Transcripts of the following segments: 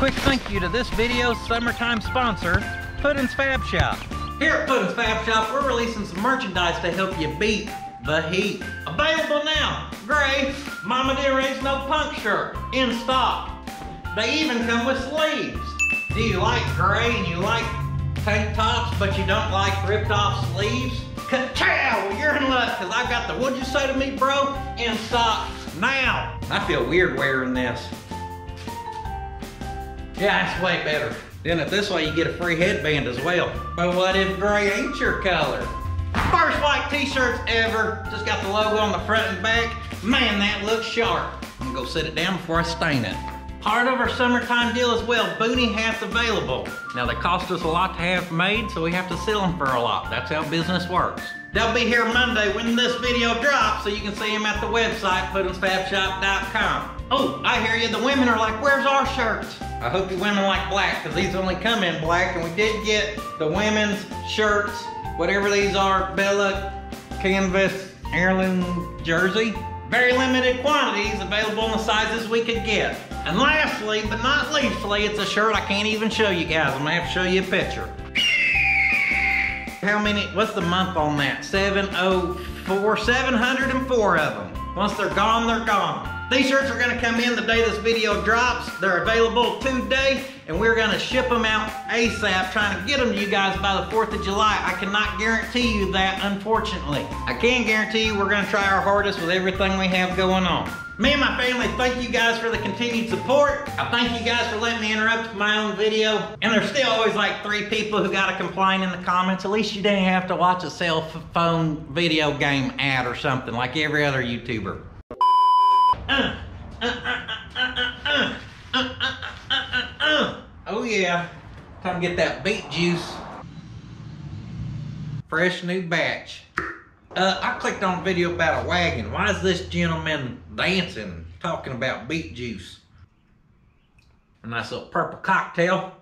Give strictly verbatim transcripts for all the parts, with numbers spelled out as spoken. quick thank you to this video's summertime sponsor, Puddin's Fab Shop. Here at Puddin's Fab Shop, we're releasing some merchandise to help you beat the heat. Available now, gray, Mama Dear Ain't No Punk shirt, in stock. They even come with sleeves. Do you like gray and you like tank tops, but you don't like ripped off sleeves? Ka-chow! You're in luck, because I've got the What'd You Say to Me, Bro? In stock now. I feel weird wearing this. Yeah, that's way better. Then if this way, you get a free headband as well. But what if gray ain't your color? First white t-shirts ever. Just got the logo on the front and back. Man, that looks sharp. I'm gonna go sit it down before I stain it. Part of our summertime deal as well, boonie hats available. Now they cost us a lot to have made, so we have to sell them for a lot. That's how business works. They'll be here Monday when this video drops, so you can see them at the website, puddins fab shop dot com. Oh, I hear you, the women are like, where's our shirts? I hope you women like black, because these only come in black, and we did get the women's shirts, whatever these are, Bella Canvas heirloom jersey. Very limited quantities available in the sizes we could get. And lastly, but not leastly, it's a shirt I can't even show you guys. I'm gonna have to show you a picture. How many, what's the month on that? seven oh four, seven hundred and four of them. Once they're gone, they're gone. These shirts are gonna come in the day this video drops. They're available today, and we're gonna ship them out ASAP, trying to get them to you guys by the fourth of July. I cannot guarantee you that, unfortunately. I can guarantee you we're gonna try our hardest with everything we have going on. Me and my family thank you guys for the continued support. I thank you guys for letting me interrupt my own video. And there's still always like three people who gotta complain in the comments. At least you didn't have to watch a cell phone video game ad or something like every other YouTuber. Uh, uh, uh, uh, uh, uh, uh, uh, uh. Oh yeah, time to get that beet juice. Fresh new batch. Uh, I clicked on a video about a wagon. Why is this gentleman dancing, talking about beet juice? A nice little purple cocktail.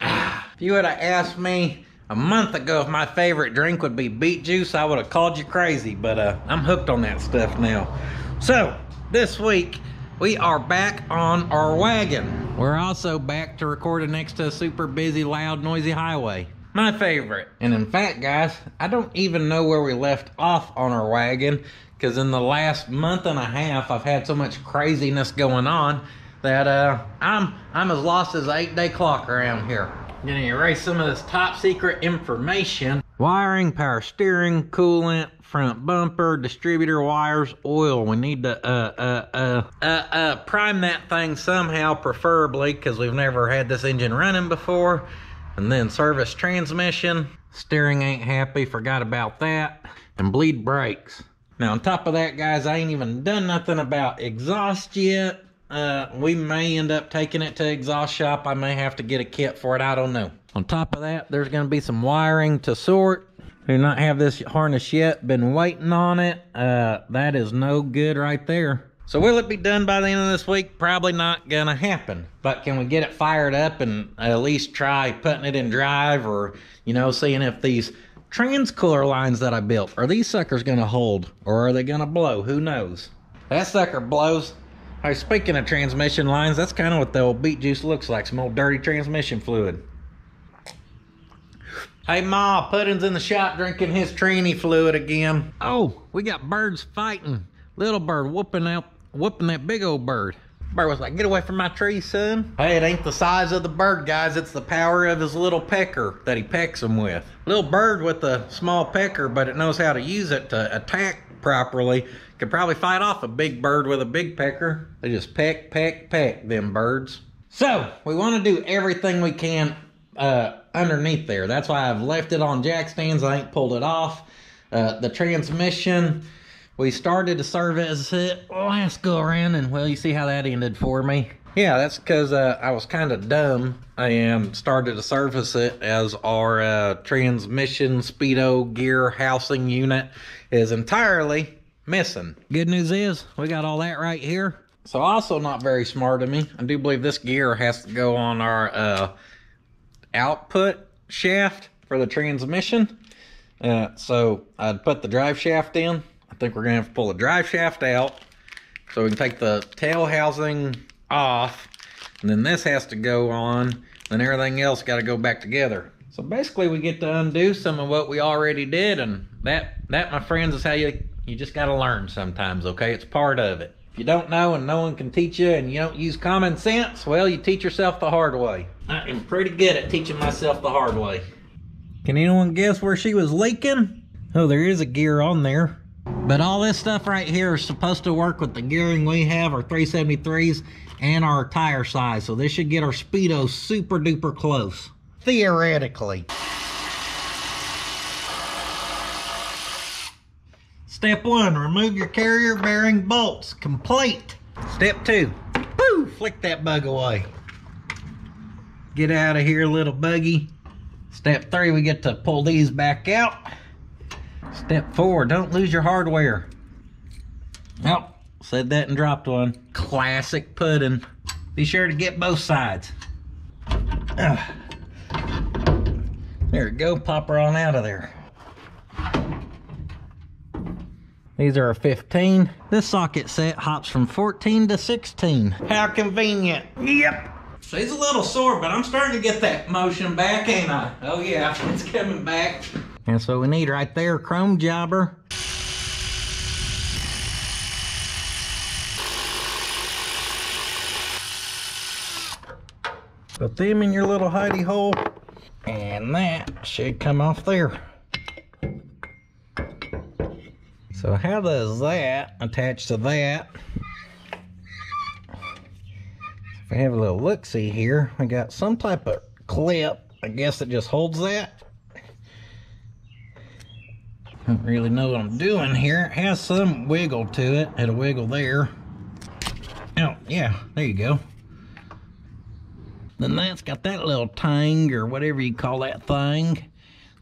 Ah, if you would have asked me a month ago if my favorite drink would be beet juice, I would have called you crazy, but uh, I'm hooked on that stuff now. So, this week, we are back on our wagon. We're also back to recording next to a super busy, loud, noisy highway. My favorite. And in fact, guys, I don't even know where we left off on our wagon, because in the last month and a half, I've had so much craziness going on that uh, I'm I'm as lost as an eight-day clock around here. I'm gonna erase some of this top-secret information. Wiring, power steering, coolant, front bumper, distributor wires, oil. We need to uh, uh, uh, uh, uh, prime that thing somehow, preferably, because we've never had this engine running before. And then service transmission. Steering ain't happy, forgot about that. And bleed brakes. Now on top of that, guys, I ain't even done nothing about exhaust yet. Uh, we may end up taking it to exhaust shop. I may have to get a kit for it, I don't know. On top of that, there's gonna be some wiring to sort. Do not have this harness yet, been waiting on it. Uh, that is no good right there. So will it be done by the end of this week? Probably not gonna happen. But can we get it fired up and at least try putting it in drive, or, you know, seeing if these trans cooler lines that I built, are these suckers gonna hold or are they gonna blow? Who knows? That sucker blows. Hey, speaking of transmission lines, that's kind of what the old beet juice looks like, some old dirty transmission fluid. Hey Ma, Puddin's in the shop drinking his tranny fluid again. Oh, we got birds fighting. Little bird whooping out whooping that big old bird. Bird was like, get away from my tree, son. Hey, it ain't the size of the bird, guys. It's the power of his little pecker that he pecks him with. Little bird with a small pecker, but it knows how to use it to attack properly, could probably fight off a big bird with a big pecker. They just peck, peck, peck, them birds. So, we want to do everything we can uh, underneath there. That's why I've left it on jack stands. I ain't pulled it off. Uh, the transmission... We started to service it last go around, and well, you see how that ended for me. Yeah, that's because uh, I was kind of dumb and started to service it as our uh, transmission speedo gear housing unit is entirely missing. Good news is we got all that right here. So also not very smart of me. I do believe this gear has to go on our uh, output shaft for the transmission. Uh, so I'd put the drive shaft in. I think we're gonna have to pull the drive shaft out so we can take the tail housing off and then this has to go on, then everything else got to go back together. So basically we get to undo some of what we already did, and that, that my friends, is how you, you just got to learn sometimes, okay? It's part of it. If you don't know and no one can teach you and you don't use common sense, well, you teach yourself the hard way. I am pretty good at teaching myself the hard way. Can anyone guess where she was leaking? Oh, there is a gear on there. But all this stuff right here is supposed to work with the gearing we have, our three seventy-threes and our tire size. So this should get our speedo super duper close, theoretically. Step one, remove your carrier bearing bolts, complete. Step two, woo, flick that bug away. Get out of here, little buggy. Step three, we get to pull these back out. Step four, don't lose your hardware. Oh, said that and dropped one. Classic Puddin'. Be sure to get both sides. Ugh. There we go, pop her on out of there. These are a fifteen. This socket set hops from fourteen to sixteen. How convenient. Yep. She's a little sore, but I'm starting to get that motion back, ain't I? Oh yeah, it's coming back. And so we need right there, chrome jobber. Put them in your little hidey hole, and that should come off there. So how does that attach to that? If we have a little look-see here, we got some type of clip, I guess, that just holds that. I don't really know what I'm doing here. It has some wiggle to it. Had a wiggle there. Oh, yeah, there you go. Then that's got that little tang or whatever you call that thing.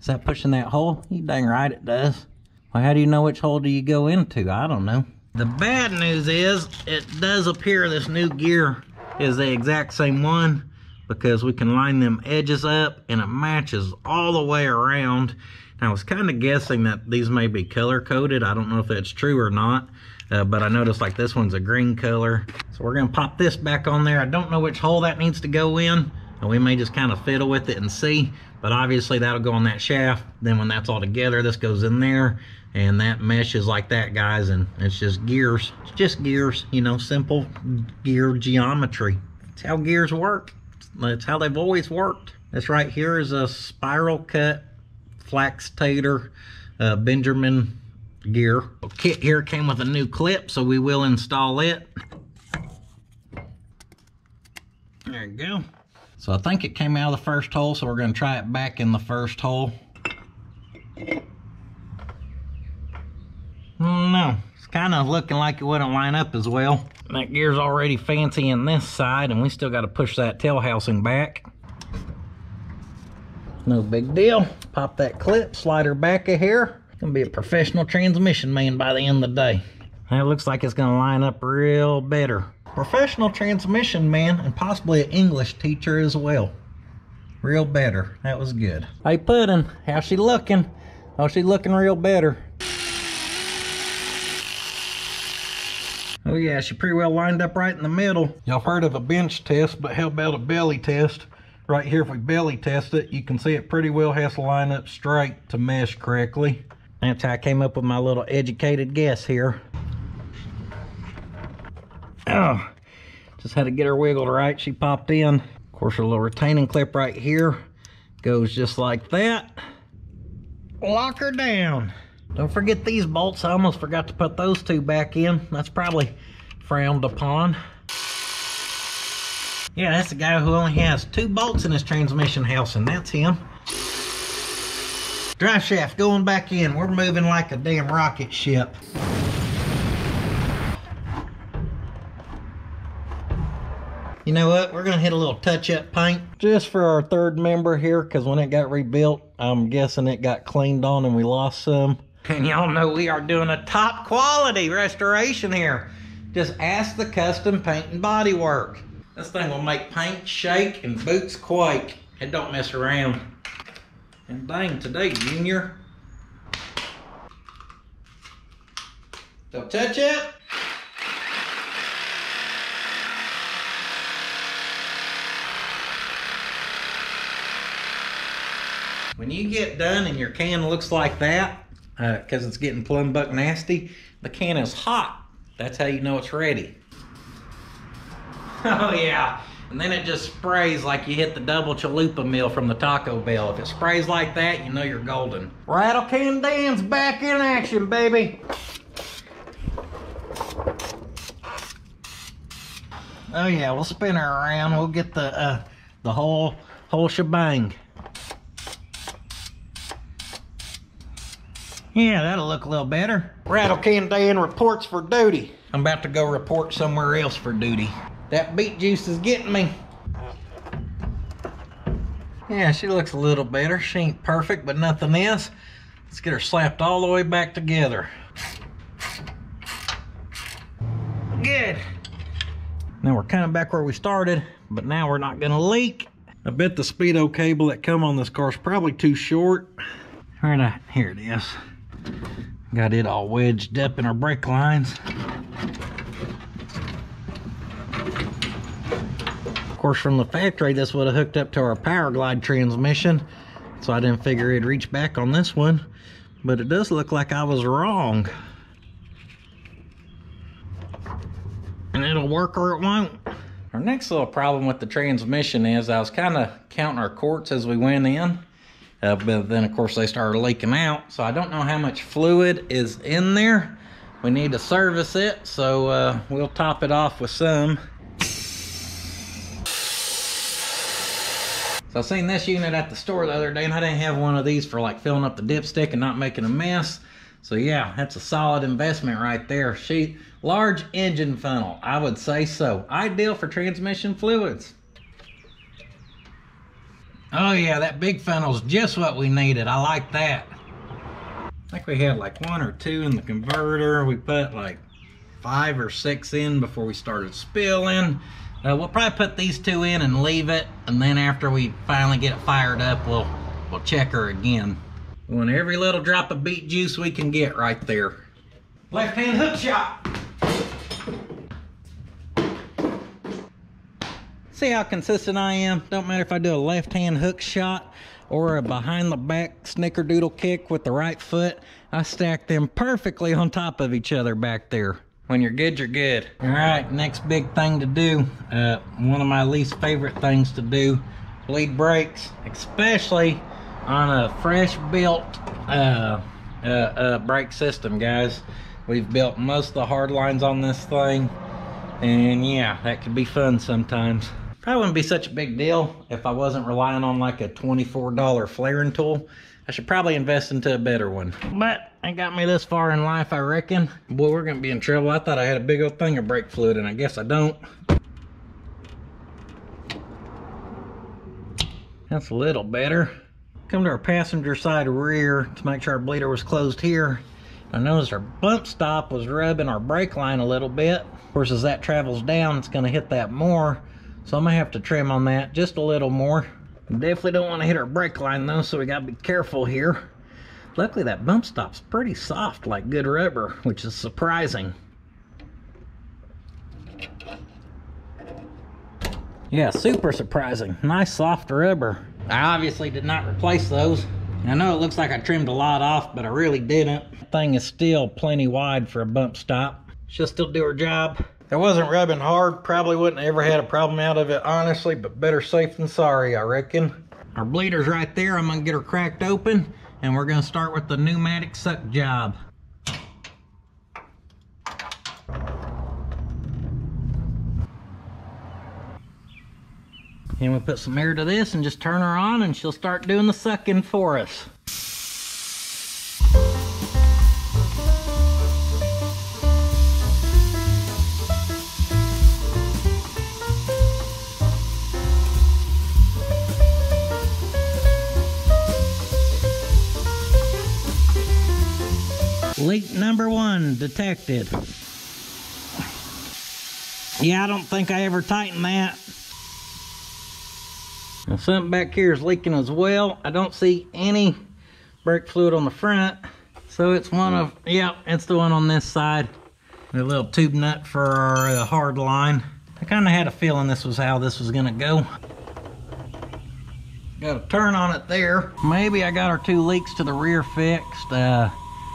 Is that pushing that hole? You dang right it does. Well, how do you know which hole do you go into? I don't know. The bad news is it does appear this new gear is the exact same one, because we can line them edges up and it matches all the way around. I was kind of guessing that these may be color coded. I don't know if that's true or not, uh, but I noticed like this one's a green color. So we're gonna pop this back on there. I don't know which hole that needs to go in, and we may just kind of fiddle with it and see, but obviously that'll go on that shaft. Then when that's all together, this goes in there, and that meshes like that, guys, and it's just gears. It's just gears, you know, simple gear geometry. It's how gears work. It's how they've always worked. This right here is a spiral cut flax tater uh, Benjamin gear. The kit here came with a new clip, so we will install it. There you go. So I think it came out of the first hole, so we're going to try it back in the first hole. No, it's kind of looking like it wouldn't line up as well. That gear's already fancy in this side, and we still got to push that tail housing back. No big deal. Pop that clip, slide her back of here. Gonna be a professional transmission man by the end of the day. That looks like it's gonna line up real better. Professional transmission man, and possibly an English teacher as well. Real better. That was good. Hey Puddin', how's she looking? Oh, she looking real better. Oh yeah, she pretty well lined up right in the middle. Y'all heard of a bench test, but how about a belly test? Right here, if we belly test it, you can see it pretty well has to line up straight to mesh correctly. That's how I came up with my little educated guess here. Oh, just had to get her wiggled right. She popped in. Of course, her little retaining clip right here goes just like that. Lock her down. Don't forget these bolts. I almost forgot to put those two back in. That's probably frowned upon. Yeah, that's the guy who only has two bolts in his transmission housing. That's him. Drive shaft going back in. We're moving like a damn rocket ship. You know what? We're going to hit a little touch-up paint just for our third member here, because when it got rebuilt, I'm guessing it got cleaned on and we lost some. And y'all know we are doing a top quality restoration here. Just ask the custom paint and body work. This thing will make paint shake and boots quake. It don't mess around. And dang today, Junior. Don't touch it. When you get done and your can looks like that, because uh, it's getting plumb buck nasty, the can is hot. That's how you know it's ready. Oh yeah, and then it just sprays like you hit the double chalupa meal from the Taco Bell. If it sprays like that, you know you're golden. Rattle Can Dan's back in action, baby. Oh yeah, we'll spin her around. We'll get the uh, the whole whole shebang. Yeah, that'll look a little better. Rattle Can Dan reports for duty. I'm about to go report somewhere else for duty. That beet juice is getting me. Yeah, she looks a little better. She ain't perfect, but nothing is. Let's get her slapped all the way back together. Good. Now we're kind of back where we started, but now we're not gonna leak. I bet the Speedo cable that come on this car is probably too short. All right, I, here it is. Got it all wedged up in our brake lines. Of course, from the factory this would have hooked up to our Power Glide transmission, so I didn't figure it'd reach back on this one, but it does look like I was wrong, and it'll work or it won't. Our next little problem with the transmission is I was kind of counting our quarts as we went in, uh, but then of course they started leaking out, so I don't know how much fluid is in there. We need to service it, so uh, we'll top it off with some. So I seen this unit at the store the other day, and I didn't have one of these for like filling up the dipstick and not making a mess. So yeah, that's a solid investment right there. She, large engine funnel, I would say so. Ideal for transmission fluids. Oh yeah, that big funnel's just what we needed. I like that. I think we had like one or two in the converter. We put like five or six in before we started spilling. Uh, we'll probably put these two in and leave it, and then after we finally get it fired up, we'll we'll check her again. We want every little drop of beet juice we can get right there. Left hand hook shot. See how consistent I am? Don't matter if I do a left hand hook shot or a behind the back snickerdoodle kick with the right foot. I stack them perfectly on top of each other back there. When you're good, you're good. All right, next big thing to do, uh, one of my least favorite things to do, bleed brakes, especially on a fresh built uh, uh, uh, brake system, guys. We've built most of the hard lines on this thing, and yeah, that could be fun sometimes. Probably wouldn't be such a big deal if I wasn't relying on like a twenty-four dollar flaring tool. I should probably invest into a better one. But it got me this far in life, I reckon. Boy, we're gonna be in trouble. I thought I had a big old thing of brake fluid, and I guess I don't. That's a little better. Come to our passenger side rear to make sure our bleeder was closed here. I noticed our bump stop was rubbing our brake line a little bit. Of course, as that travels down, it's gonna hit that more. So I'm gonna have to trim on that just a little more. Definitely don't want to hit our brake line though, so we gotta be careful here. Luckily that bump stop's pretty soft, like good rubber, which is surprising. Yeah, super surprising. Nice soft rubber. I obviously did not replace those. I know it looks like I trimmed a lot off, but I really didn't. That thing is still plenty wide for a bump stop. She'll still do her job. It wasn't rubbing hard, probably wouldn't have ever had a problem out of it, honestly, but better safe than sorry, I reckon. Our bleeder's right there. I'm gonna get her cracked open, and we're gonna start with the pneumatic suck job. And we put some air to this and just turn her on, and she'll start doing the sucking for us. Leak number one detected. Yeah, I don't think I ever tightened that. Now something back here is leaking as well. I don't see any brake fluid on the front. So it's one of, yeah, it's the one on this side. A little tube nut for our uh, hard line. I kind of had a feeling this was how this was gonna go. Got a turn on it there. Maybe I got our two leaks to the rear fixed. Uh,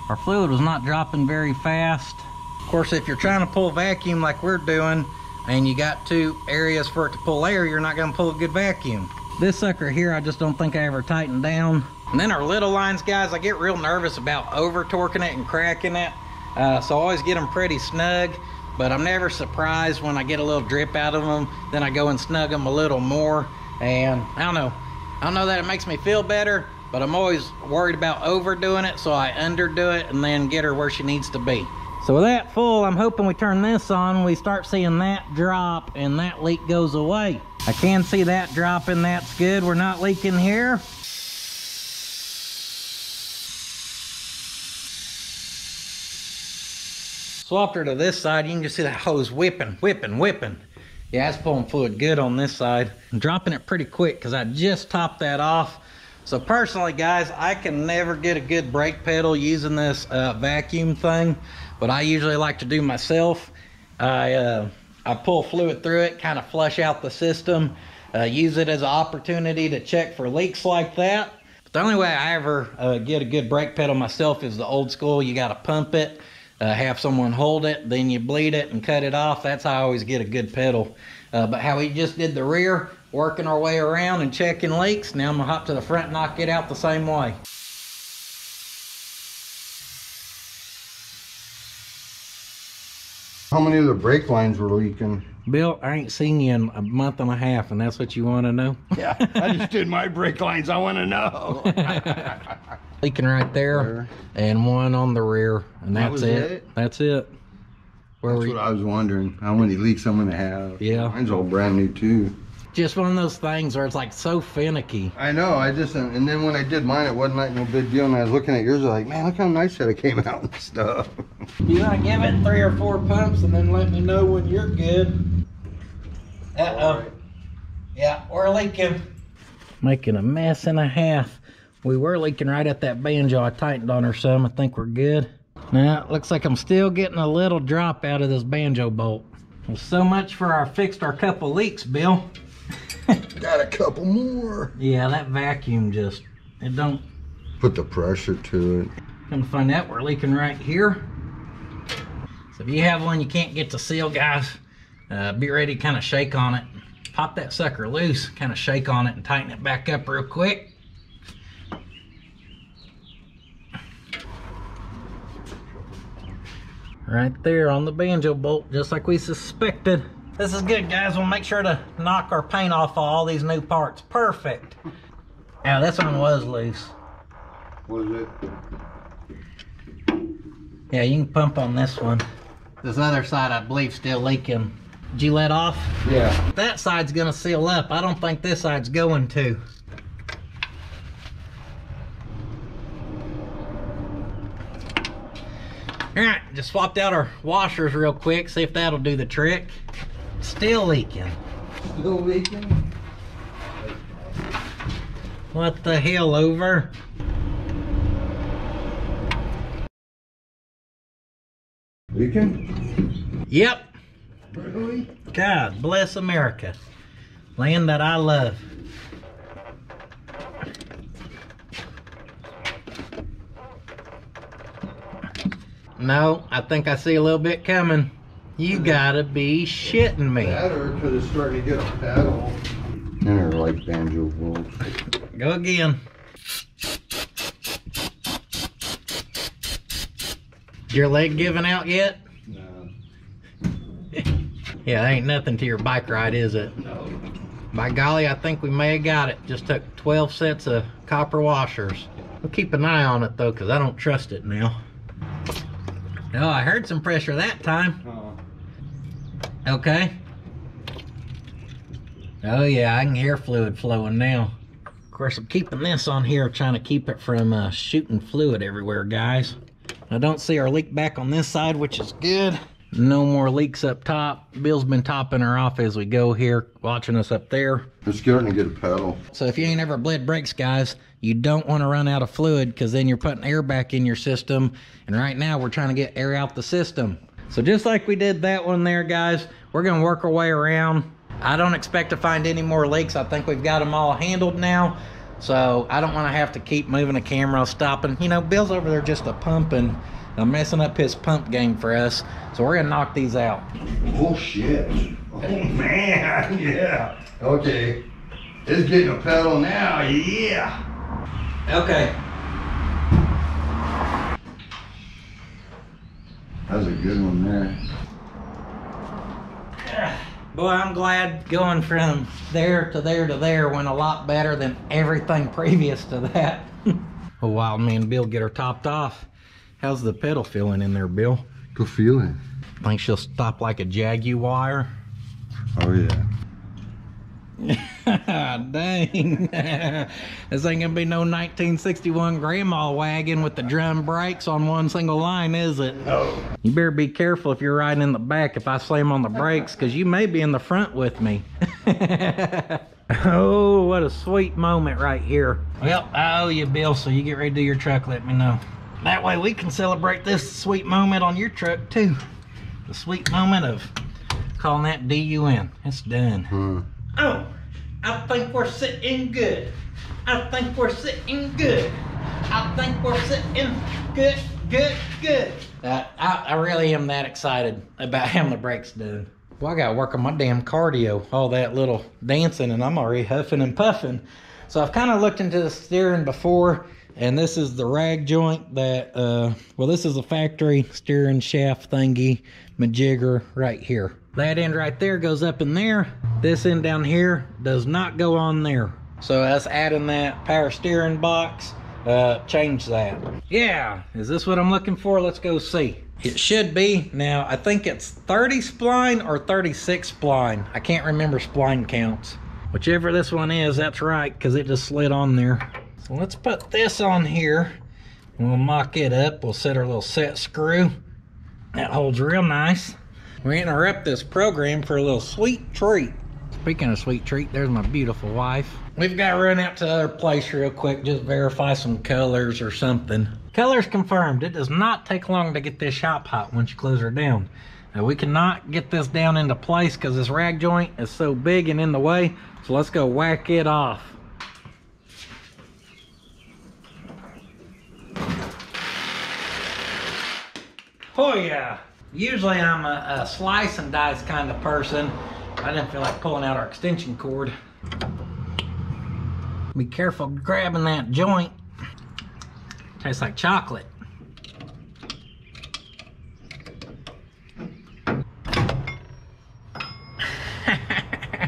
our fluid was not dropping very fast. Of course, if you're trying to pull vacuum like we're doing, and you got two areas for it to pull air, you're not gonna pull a good vacuum. This sucker here, I just don't think I ever tightened down. And then our little lines, guys, I get real nervous about over torquing it and cracking it. Uh, so I always get them pretty snug, but I'm never surprised when I get a little drip out of them. Then I go and snug them a little more. And I don't know, I don't know that it makes me feel better, but I'm always worried about overdoing it. So I underdo it and then get her where she needs to be. So with that full, I'm hoping we turn this on, we start seeing that drop and that leak goes away. I can see that dropping, that's good. We're not leaking here. Swapped her to this side, you can just see that hose whipping, whipping, whipping. Yeah, that's pulling fluid good on this side. I'm dropping it pretty quick because I just topped that off. So personally, guys, I can never get a good brake pedal using this uh, vacuum thing, but I usually like to do myself. I, uh, I pull fluid through it, kind of flush out the system, uh, use it as an opportunity to check for leaks like that. But the only way I ever uh, get a good brake pedal myself is the old school. You got to pump it, uh, have someone hold it, then you bleed it and cut it off. That's how I always get a good pedal. Uh, but how we just did the rear, working our way around and checking leaks. Now I'm gonna hop to the front and knock it out the same way. How many of the brake lines were leaking? Bill, I ain't seen you in a month and a half, and that's what you want to know? Yeah, I just did my brake lines. I want to know. Leaking right there, and one on the rear, and that's that it. it. That's it. Where that's what you? I was wondering. How many leaks I'm gonna have? Yeah, mine's all brand new too. Just one of those things where it's like so finicky. I know, I just, and then when I did mine, it wasn't like no big deal, and I was looking at yours, I was like, man, look how nice that it came out and stuff. You want to give it three or four pumps and then let me know when you're good. Uh-oh. Right. Yeah, we're leaking. Making a mess and a half. We were leaking right at that banjo. I tightened on her some. I think we're good. Now, it looks like I'm still getting a little drop out of this banjo bolt. Well, so much for our fixed our couple leaks, Bill. Got a couple more. Yeah, that vacuum just, it don't... Put the pressure to it. Come to find out, we're leaking right here. So if you have one you can't get to seal, guys, uh, be ready to kind of shake on it. Pop that sucker loose, kind of shake on it and tighten it back up real quick. Right there on the banjo bolt, just like we suspected. This is good, guys. We'll make sure to knock our paint off all these new parts. Perfect. Now, this one was loose. Was it? Yeah, you can pump on this one. This other side, I believe, still leaking. Did you let off? Yeah. That side's gonna seal up. I don't think this side's going to. All right, just swapped out our washers real quick. See if that'll do the trick. Still leaking. Still leaking? What the hell, over? Leaking? Yep. Really? God bless America. Land that I love. No, I think I see a little bit coming. You gotta be shitting me. Better, because it's starting to get a paddle. And they're like banjo bolts. Go again. Your leg giving out yet? No. Yeah, that ain't nothing to your bike ride, is it? No. By golly, I think we may have got it. Just took twelve sets of copper washers. We'll keep an eye on it though, because I don't trust it now. Oh, I heard some pressure that time. Uh-huh. Okay. Oh yeah, I can hear fluid flowing now. Of course, I'm keeping this on here, trying to keep it from uh, shooting fluid everywhere, guys. I don't see our leak back on this side, which is good. No more leaks up top. Bill's been topping her off as we go here, watching us up there. It's starting to get a pedal. So if you ain't ever bled brakes, guys, you don't want to run out of fluid, because then you're putting air back in your system. And right now, we're trying to get air out the system. So just like we did that one there, guys, we're gonna work our way around. I don't expect to find any more leaks. I think we've got them all handled now. So I don't want to have to keep moving the camera, stopping. You know, Bill's over there just a pumping, and messing up his pump game for us. So we're gonna knock these out. Oh shit! Oh man, yeah. Okay, it's getting a pedal now. Yeah. Okay. That was a good one there. Boy, I'm glad going from there to there to there went a lot better than everything previous to that. Oh, wow, me and Bill get her topped off. How's the pedal feeling in there, Bill? Good feeling. Think she'll stop like a Jaguar? Oh, yeah. Dang. This ain't gonna be no nineteen sixty-one grandma wagon with the drum brakes on one single line, is it? No. You better be careful if you're riding in the back if I slam on the brakes, because you may be in the front with me. Oh, what a sweet moment right here. Well, I owe you, Bill, so you get ready to do your truck, let me know. That way we can celebrate this sweet moment on your truck too. The sweet moment of calling that D U N. It's done. Hmm. Oh, I think we're sitting good. I think we're sitting good. I think we're sitting good, good, good. Uh, I, I really am that excited about having the brakes done. Well, I gotta work on my damn cardio. All that little dancing and I'm already huffing and puffing. So I've kind of looked into the steering before. And this is the rag joint that, uh, well, this is a factory steering shaft thingy, majigger right here. That end right there goes up in there. This end down here does not go on there. So us adding that power steering box, uh, change that. Yeah, is this what I'm looking for? Let's go see. It should be, now I think it's thirty spline or thirty-six spline. I can't remember spline counts. Whichever this one is, that's right, because it just slid on there. Let's put this on here and we'll mock it up. We'll set our little set screw. That holds real nice. We interrupt this program for a little sweet treat. Speaking of sweet treat, there's my beautiful wife. We've got to run out to another place real quick, just verify some colors or something. Colors confirmed. It does not take long to get this shop hot once you close her down. Now we cannot get this down into place because this rag joint is so big and in the way. So let's go whack it off. Oh yeah, usually I'm a, a slice and dice kind of person. I didn't feel like pulling out our extension cord. Be careful grabbing that joint. Tastes like chocolate.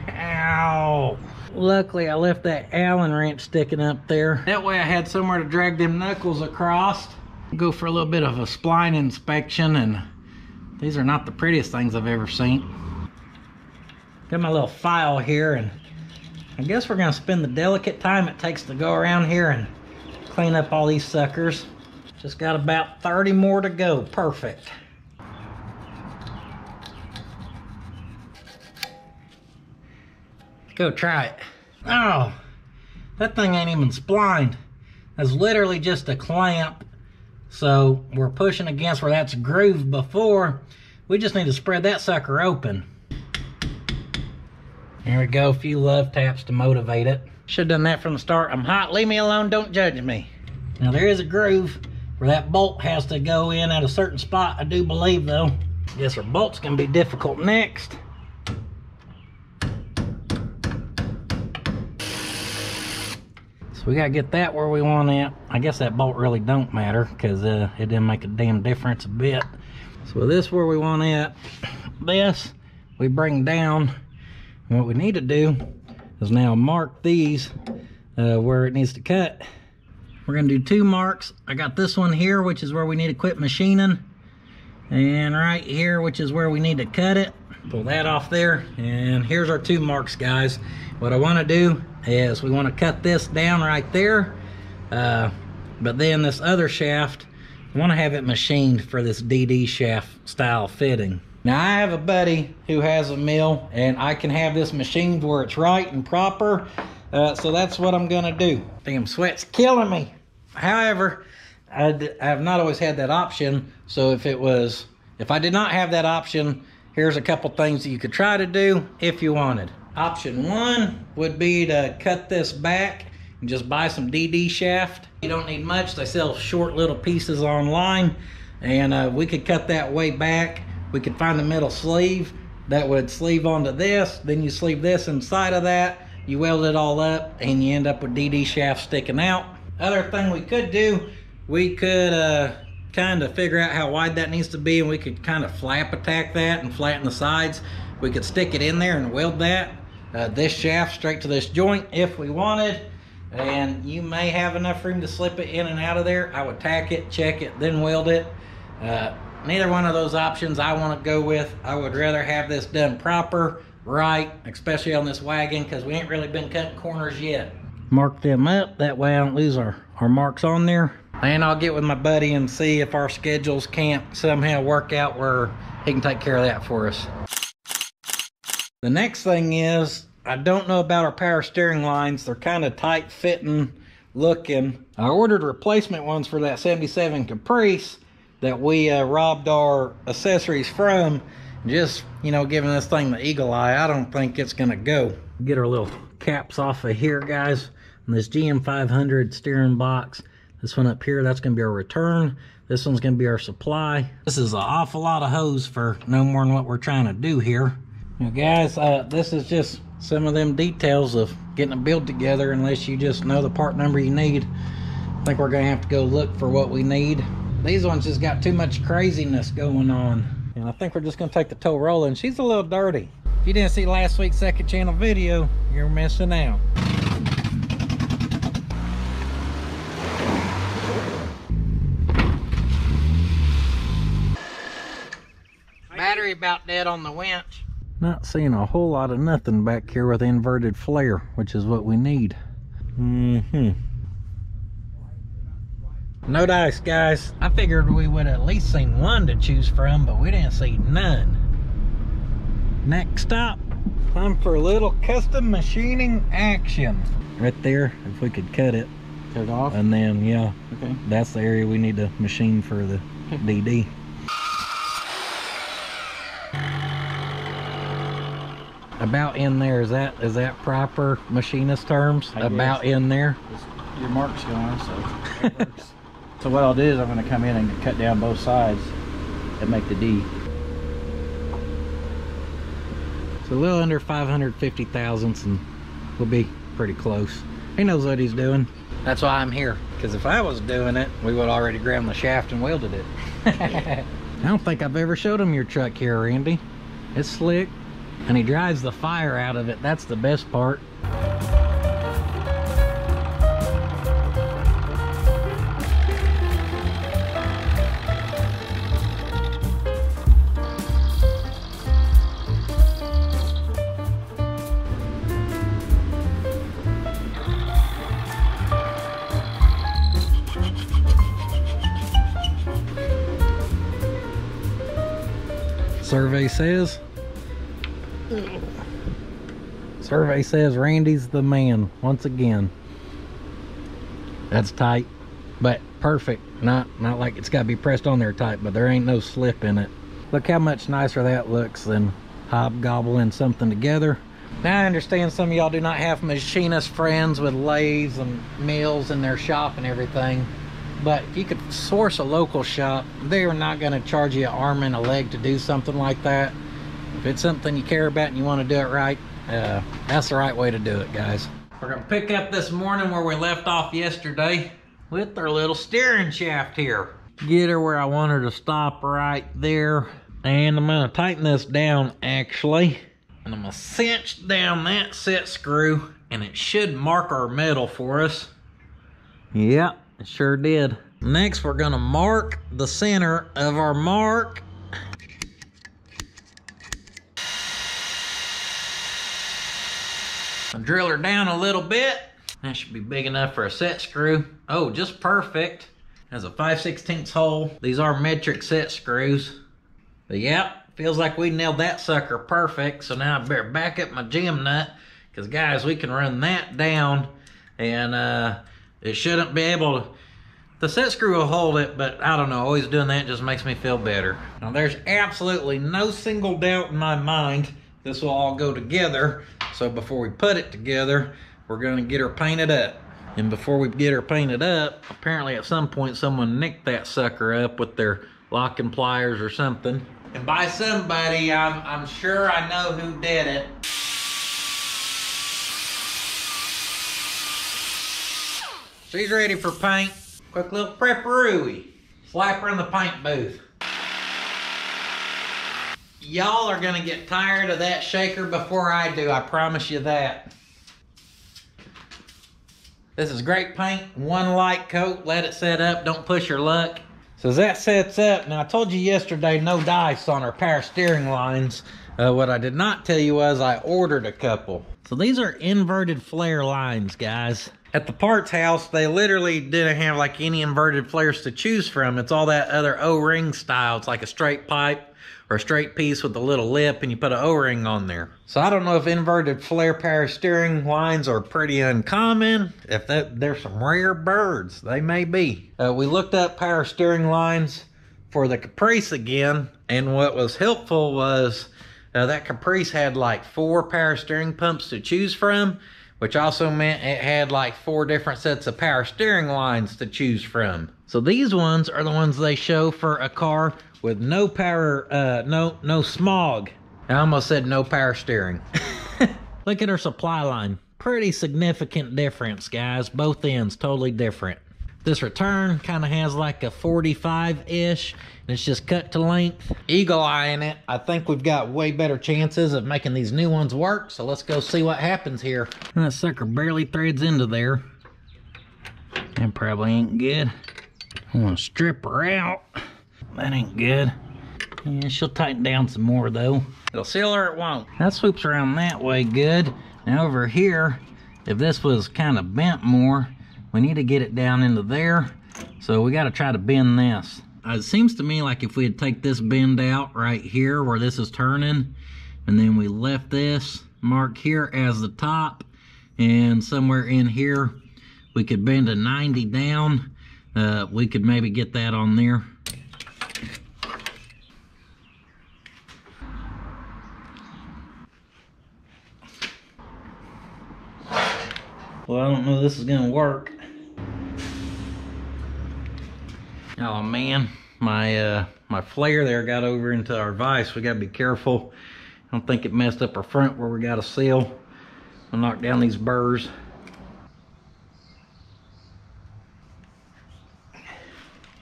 Ow. Luckily I left that Allen wrench sticking up there. That way I had somewhere to drag them knuckles across. Go for a little bit of a spline inspection, and these are not the prettiest things I've ever seen. Got my little file here, and I guess we're gonna spend the delicate time it takes to go around here and clean up all these suckers. Just got about thirty more to go. Perfect. Go try it. Oh, that thing ain't even splined. That's literally just a clamp. So we're pushing against where that's grooved before. We just need to spread that sucker open. There we go, a few love taps to motivate it. Should have done that from the start. I'm hot, leave me alone, don't judge me. Now there is a groove where that bolt has to go in at a certain spot, I do believe though. Guess our bolt's gonna be difficult next. So we gotta get that where we want it. I guess that bolt really don't matter because uh, it didn't make a damn difference a bit. So this where we want it. This we bring down. And what we need to do is now mark these uh, where it needs to cut. We're gonna do two marks. I got this one here, which is where we need to quit machining. And right here, which is where we need to cut it. Pull that off there. And here's our two marks, guys. What I wanna do is we want to cut this down right there, uh, but then this other shaft, I want to have it machined for this D D shaft style fitting. Now I have a buddy who has a mill and I can have this machined where it's right and proper, uh, so that's what I'm gonna do. Damn, sweat's killing me. However, I have not always had that option, so if it was, if I did not have that option, here's a couple things that you could try to do if you wanted. Option one would be to cut this back and just buy some D D shaft. You don't need much. They sell short little pieces online, and uh, we could cut that way back. We could find the middle sleeve that would sleeve onto this, then you sleeve this inside of that, you weld it all up, and you end up with D D shafts sticking out. Other thing we could do, we could uh, kind of figure out how wide that needs to be, and we could kind of flap attack that and flatten the sides. We could stick it in there and weld that, uh, this shaft straight to this joint if we wanted, and you may have enough room to slip it in and out of there. I would tack it, check it, then weld it. Uh, neither one of those options I want to go with. I would rather have this done proper, right, especially on this wagon, because we ain't really been cutting corners yet. Mark them up, that way I don't lose our, our marks on there. And I'll get with my buddy and see if our schedules can't somehow work out where he can take care of that for us. The next thing is, I don't know about our power steering lines. They're kind of tight fitting looking. I ordered replacement ones for that seventy-seven Caprice that we uh, robbed our accessories from. Just, you know, giving this thing the eagle eye, I don't think it's gonna go. Get our little caps off of here, guys, on this G M five hundred steering box. This one up here, that's gonna be our return. This one's gonna be our supply. This is an awful lot of hose for no more than what we're trying to do here. Now guys, uh, this is just some of them details of getting a build together unless you just know the part number you need. I think we're gonna have to go look for what we need. These ones just got too much craziness going on. And I think we're just gonna take the tow roller, and she's a little dirty. If you didn't see last week's second channel video, you're missing out. Battery about dead on the winch. Not seeing a whole lot of nothing back here with inverted flare, which is what we need. Mm-hmm. No dice, guys. I figured we would at least seen one to choose from, but we didn't see none. Next stop, time for a little custom machining action. Right there, if we could cut it. Cut it off? And then, yeah. Okay. That's the area we need to machine for the D D. About in there, is that is that proper machinist terms? I about guess. In there? Your mark's gone, so it works. So what I'll do is I'm gonna come in and cut down both sides and make the D. It's a little under five hundred fifty thousandths, and we'll be pretty close. He knows what he's doing. That's why I'm here, because if I was doing it, we would already ground the shaft and welded it. I don't think I've ever showed him your truck here, Randy. It's slick. And he drives the fire out of it. That's the best part. Survey says Survey says Randy's the man once again. That's tight, but perfect. Not not like it's got to be pressed on there tight, but there ain't no slip in it. Look how much nicer that looks than hobgobbling something together. Now I understand some of y'all do not have machinist friends with lathes and mills in their shop and everything, but if you could source a local shop, they are not going to charge you an arm and a leg to do something like that. If it's something you care about and you want to do it right, Uh, that's the right way to do it, guys. We're gonna pick up this morning where we left off yesterday with our little steering shaft here. Get her where I want her to stop right there. And I'm gonna tighten this down, actually. And I'm gonna cinch down that set screw, and it should mark our metal for us. Yep, it sure did. Next, we're gonna mark the center of our mark. I'll drill her down a little bit. That should be big enough for a set screw. Oh, just perfect. Has a five sixteenths hole. These are metric set screws. But yep, feels like we nailed that sucker perfect. So now I better back up my gem nut, because guys, we can run that down, and uh, it shouldn't be able to, the set screw will hold it, but I don't know, always doing that just makes me feel better. Now there's absolutely no single doubt in my mind this will all go together. So before we put it together, we're gonna get her painted up. And before we get her painted up, apparently at some point someone nicked that sucker up with their locking pliers or something. And by somebody, I'm, I'm sure I know who did it. She's ready for paint. Quick little prepperooey. Slap her in the paint booth. Y'all are gonna get tired of that shaker before I do, I promise you that. This is great paint, one light coat, let it set up, don't push your luck. So as that sets up, now I told you yesterday no dice on our power steering lines. Uh, what I did not tell you was I ordered a couple. So these are inverted flare lines, guys. At the parts house, they literally didn't have like any inverted flares to choose from. It's all that other O-ring style. It's like a straight pipe or a straight piece with a little lip and you put an O-ring on there. So I don't know if inverted flare power steering lines are pretty uncommon. If that, there's some rare birds, they may be. Uh, we looked up power steering lines for the Caprice again. And what was helpful was uh, that Caprice had like four power steering pumps to choose from, which also meant it had like four different sets of power steering lines to choose from. So these ones are the ones they show for a car with no power, uh, no, no smog. I almost said no power steering. Look at her supply line. Pretty significant difference, guys. Both ends totally different. This return kind of has like a forty-five-ish, and it's just cut to length. Eagle eyeing it. I think we've got way better chances of making these new ones work, so let's go see what happens here. That sucker barely threads into there. That probably ain't good. I'm gonna strip her out. That ain't good. Yeah, she'll tighten down some more though. It'll seal her, it won't. That swoops around that way good. Now over here, if this was kind of bent more, we need to get it down into there, so we got to try to bend this. Uh, it seems to me like if we had take this bend out right here where this is turning, and then we left this mark here as the top, and somewhere in here we could bend a ninety down. Uh, we could maybe get that on there. Well, I don't know if this is gonna work. Oh man, my uh, my flare there got over into our vise. We gotta be careful. I don't think it messed up our front where we got a seal. We'll knock down these burrs.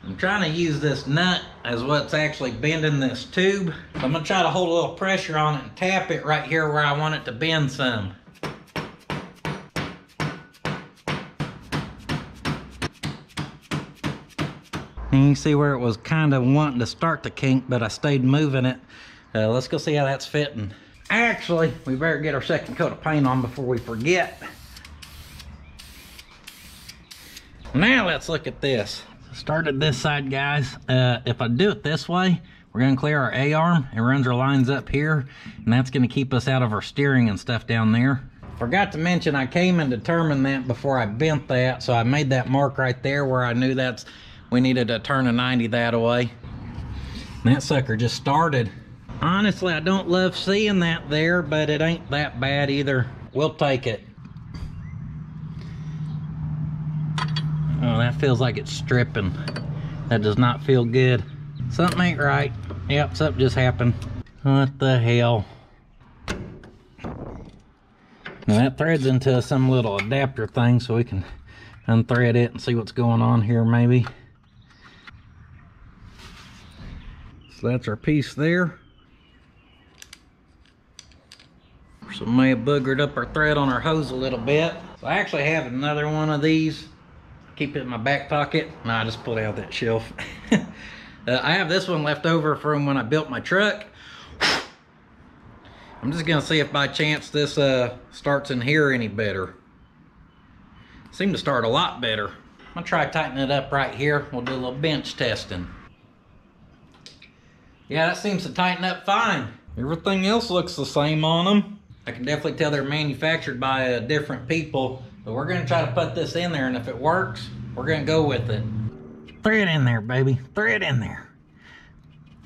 I'm trying to use this nut as what's actually bending this tube. So I'm gonna try to hold a little pressure on it and tap it right here where I want it to bend some. You see where it was kind of wanting to start the kink, but I stayed moving it. Uh, let's go see how that's fitting. Actually, we better get our second coat of paint on before we forget. Now let's look at this. Started this side, guys. Uh, if I do it this way, we're gonna clear our A-arm. It runs our lines up here, and that's gonna keep us out of our steering and stuff down there. Forgot to mention, I came and determined that before I bent that, so I made that mark right there where I knew that's we needed to turn a ninety that away. That sucker just started. Honestly, I don't love seeing that there, but it ain't that bad either. We'll take it. Oh, that feels like it's stripping. That does not feel good. Something ain't right. Yep, something just happened. What the hell? Now that threads into some little adapter thing, so we can unthread it and see what's going on here maybe. So that's our piece there. So may have boogered up our thread on our hose a little bit. So I actually have another one of these. Keep it in my back pocket. No, I just pulled out that shelf. uh, I have this one left over from when I built my truck. I'm just gonna see if by chance this uh, starts in here any better. Seemed to start a lot better. I'm gonna try tightening it up right here. We'll do a little bench testing. Yeah, that seems to tighten up fine. Everything else looks the same on them. I can definitely tell they're manufactured by uh, different people, but we're gonna try to put this in there, and if it works, we're gonna go with it. Thread in there, baby. Thread in there.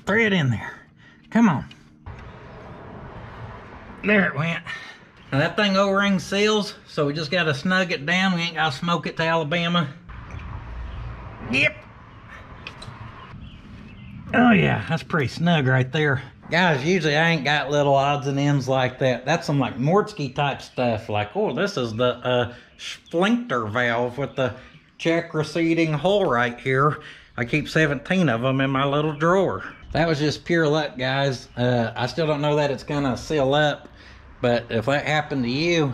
Thread in there. Come on. There it went. Now that thing O-ring seals, so we just got to snug it down. We ain't got to smoke it to Alabama. Yep. Oh yeah, that's pretty snug right there. Guys, usually I ain't got little odds and ends like that. That's some like Mortsky type stuff. Like, oh, this is the uh, sphincter valve with the check receding hole right here. I keep seventeen of them in my little drawer. That was just pure luck, guys. Uh, I still don't know that it's gonna seal up, but if that happened to you,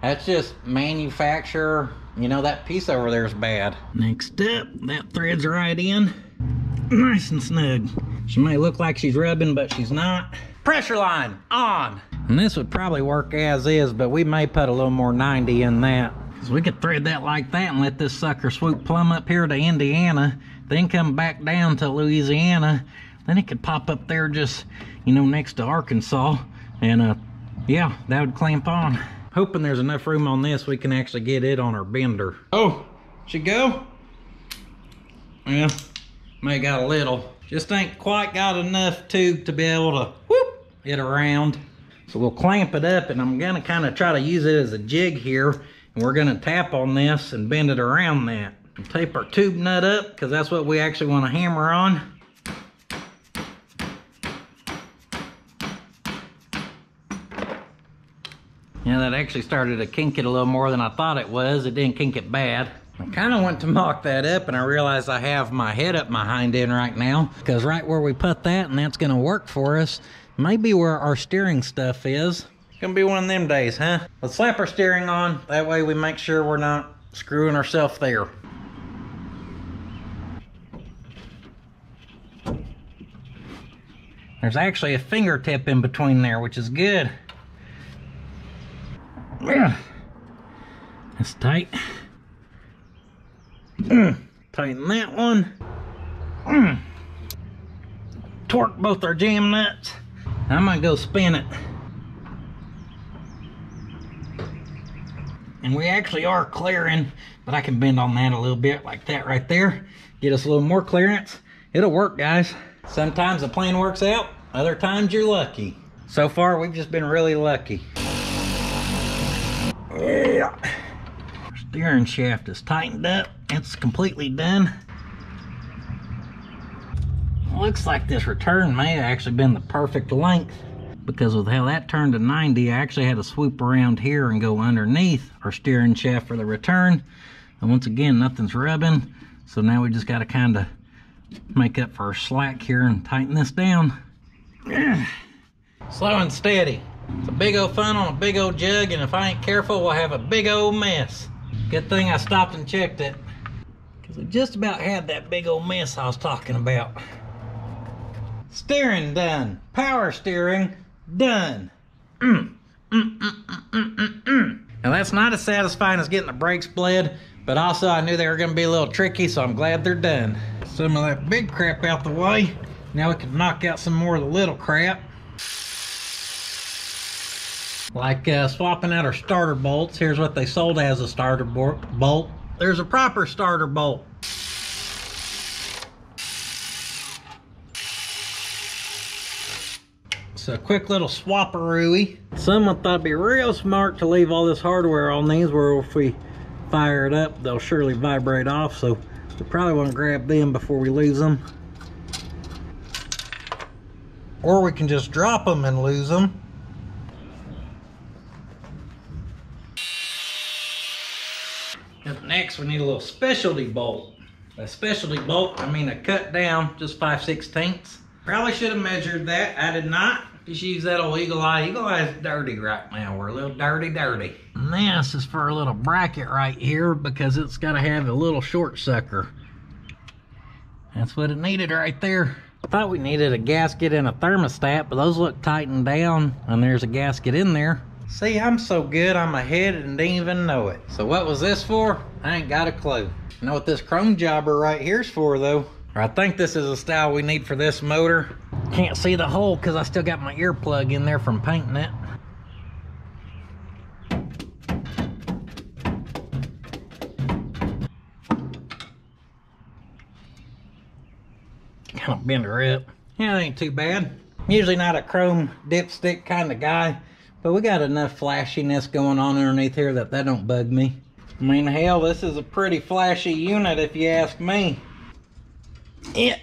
that's just manufacturer. You know, that piece over there is bad. Next up, that thread's right in. Nice and snug. She may look like she's rubbing, but she's not. Pressure line on. And this would probably work as is, but we may put a little more ninety in that. So we could thread that like that and let this sucker swoop plumb up here to Indiana, then come back down to Louisiana. Then it could pop up there just, you know, next to Arkansas. And uh, yeah, that would clamp on. Hoping there's enough room on this we can actually get it on our bender. Oh, she go? Yeah, may got a little. Just ain't quite got enough tube to be able to whoop it around. So we'll clamp it up, and I'm gonna kind of try to use it as a jig here, and we're gonna tap on this and bend it around that. We'll tape our tube nut up, because that's what we actually want to hammer on. Yeah, that actually started to kink it a little more than I thought it was. It didn't kink it bad. I kind of went to mock that up, and I realized I have my head up my hind end right now, because right where we put that, and that's going to work for us, maybe where our steering stuff is. It's going to be one of them days, huh? Let's slap our steering on. That way we make sure we're not screwing ourselves there. There's actually a fingertip in between there, which is good. Yeah, that's tight. Mm. Tighten that one. Mm. Torque both our jam nuts. I'm gonna go spin it. And we actually are clearing, but I can bend on that a little bit like that right there. Get us a little more clearance. It'll work, guys. Sometimes the plan works out, other times you're lucky. So far, we've just been really lucky. Yeah. Steering shaft is tightened up. It's completely done. Looks like this return may have actually been the perfect length, because with how that turned to ninety, I actually had to swoop around here and go underneath our steering shaft for the return. And once again, nothing's rubbing. So now we just got to kind of make up for our slack here and tighten this down. Yeah. Slow and steady. It's a big old fun on a big old jug, and if I ain't careful, we'll have a big old mess. Good thing I stopped and checked it, because we just about had that big old mess I was talking about. Steering done. Power steering done. Mm. Mm, mm, mm, mm, mm, mm. Now that's not as satisfying as getting the brakes bled, but also I knew they were going to be a little tricky, so I'm glad they're done. Some of that big crap out the way. Now we can knock out some more of the little crap. Like uh, swapping out our starter bolts. Here's what they sold as a starter bolt. There's a proper starter bolt. So a quick little swapperoo-y. Someone thought it'd be real smart to leave all this hardware on these, where if we fire it up, they'll surely vibrate off. So we probably want to grab them before we lose them. Or we can just drop them and lose them. Next, we need a little specialty bolt. A specialty bolt, I mean a cut down, just five sixteenths. Probably should have measured that. I did not. Just use that old eagle eye. Eagle eye is dirty right now. We're a little dirty, dirty. And this is for a little bracket right here, because it's got to have a little short sucker. That's what it needed right there. I thought we needed a gasket and a thermostat, but those look tightened down, and there's a gasket in there. See, I'm so good, I'm ahead and didn't even know it. So what was this for? I ain't got a clue. You know what this chrome jobber right here's for, though? Or I think this is a style we need for this motor. Can't see the hole because I still got my earplug in there from painting it. Kind of bend her up. Yeah, that ain't too bad. Usually not a chrome dipstick kind of guy, But we got enough flashiness going on underneath here that that don't bug me. I mean, hell, this is a pretty flashy unit if you ask me. It.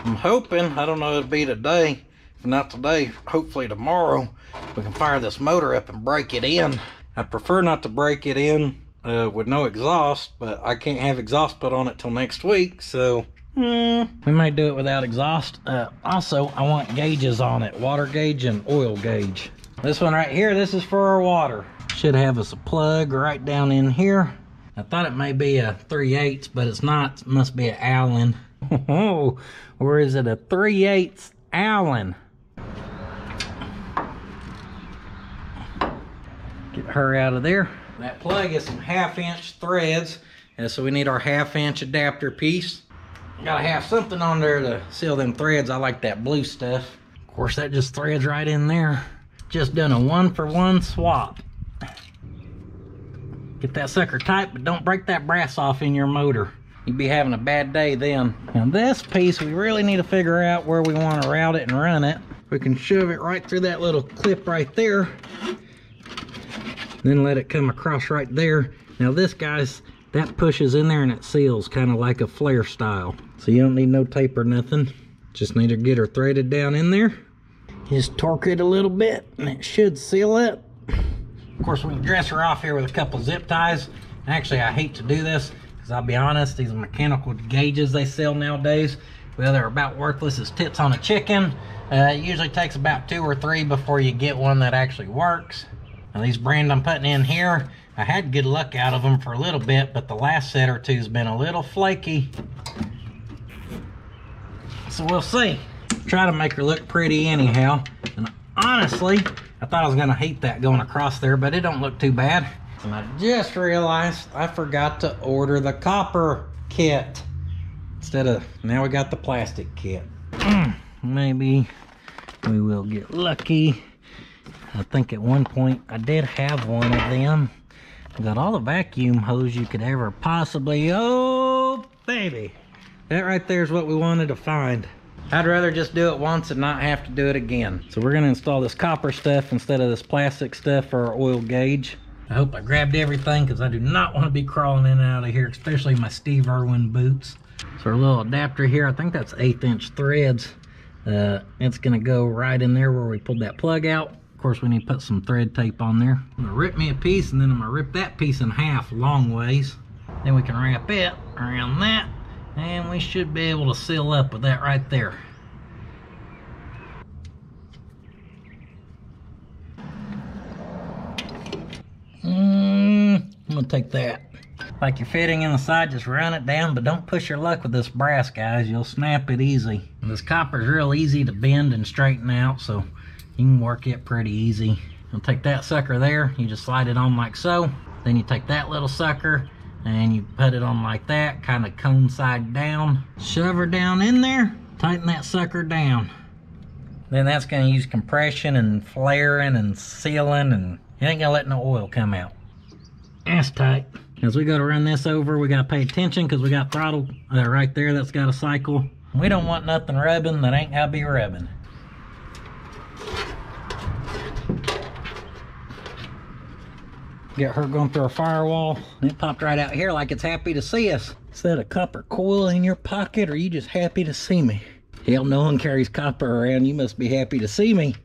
I'm hoping, I don't know if it'll be today. If not today, hopefully tomorrow, we can fire this motor up and break it in. I prefer not to break it in uh, with no exhaust, but I can't have exhaust put on it till next week, so... Mm. We may do it without exhaust. Uh, also, I want gauges on it, water gauge and oil gauge. This one right here, this is for our water. Should have us a plug right down in here. I thought it may be a three eighths, but it's not. It must be an Allen. Oh, or is it a three eighths Allen? Get her out of there. That plug is some half inch threads, and so we need our half inch adapter piece. Gotta have something on there to seal them threads. I like that blue stuff. Of course, that just threads right in there. Just done a one-for-one swap. Get that sucker tight, but don't break that brass off in your motor. You'd be having a bad day then. Now this piece, we really need to figure out where we want to route it and run it. We can shove it right through that little clip right there. Then let it come across right there. Now this, guys, that pushes in there and it seals, kind of like a flare style. So you don't need no tape or nothing. Just need to get her threaded down in there. Just torque it a little bit and it should seal up. Of course, we can dress her off here with a couple zip ties. Actually, I hate to do this because I'll be honest, these mechanical gauges they sell nowadays, well, they're about worthless as tits on a chicken. Uh, it usually takes about two or three before you get one that actually works. Now these brands I'm putting in here, I had good luck out of them for a little bit, but the last set or two's been a little flaky. So we'll see. Try to make her look pretty anyhow. And honestly, I thought I was gonna hate that going across there, but it don't look too bad. And I just realized I forgot to order the copper kit. Instead of, now we got the plastic kit. Maybe we will get lucky. I think at one point I did have one of them. Got all the vacuum hose you could ever possibly, oh baby. That right there is what we wanted to find. I'd rather just do it once and not have to do it again. So we're gonna install this copper stuff instead of this plastic stuff for our oil gauge. I hope I grabbed everything because I do not want to be crawling in and out of here, especially my Steve Irwin boots. So our little adapter here, I think that's eighth inch threads. Uh, it's gonna go right in there where we pulled that plug out. Of course, we need to put some thread tape on there. I'm gonna rip me a piece and then I'm gonna rip that piece in half long ways. Then we can wrap it around that and we should be able to seal up with that right there. Mm, I'm gonna take that. Like you're fitting in the side, just run it down, but don't push your luck with this brass, guys. You'll snap it easy. And this copper's real easy to bend and straighten out, so you can work it pretty easy. I'll take that sucker there, you just slide it on like so. Then you take that little sucker and you put it on like that, kind of cone side down. Shove her down in there, tighten that sucker down. Then that's gonna use compression and flaring and sealing, and it ain't gonna let no oil come out. That's tight. As we go to run this over, we gotta pay attention because we got throttle uh, right there that's got a cycle. We don't want nothing rubbing that ain't gotta be rubbing. Get her going through a firewall. It popped right out here like it's happy to see us. Is that a copper coil in your pocket, or are you just happy to see me? Hell, no one carries copper around. You must be happy to see me.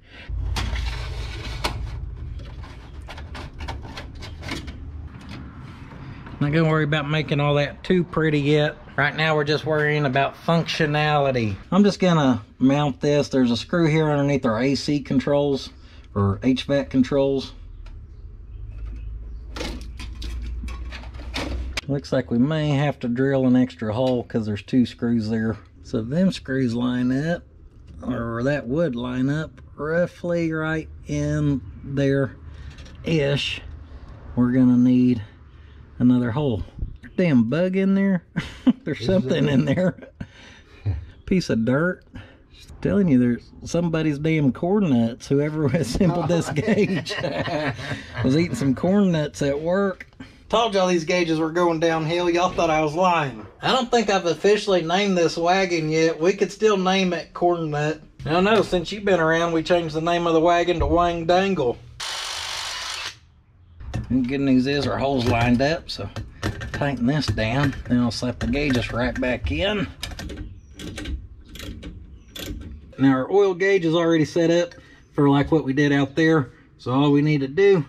Not gonna worry about making all that too pretty yet. Right now we're just worrying about functionality. I'm just gonna mount this. There's a screw here underneath our A C controls, or H V A C controls. Looks like we may have to drill an extra hole because there's two screws there. So them screws line up, or that would line up roughly right in there-ish. We're gonna need another hole. Damn bug in there. There's something in there. Piece of dirt. Just telling you, there's somebody's damn corn nuts. Whoever assembled this gauge was eating some corn nuts at work. Told y'all these gauges were going downhill. Y'all thought I was lying. I don't think I've officially named this wagon yet. We could still name it Corn Nut. Now, no, since you've been around, we changed the name of the wagon to Wang Dangle. And good news is our hole's lined up, so tighten this down, then I'll slap the gauges right back in. Now our oil gauge is already set up for like what we did out there, so all we need to do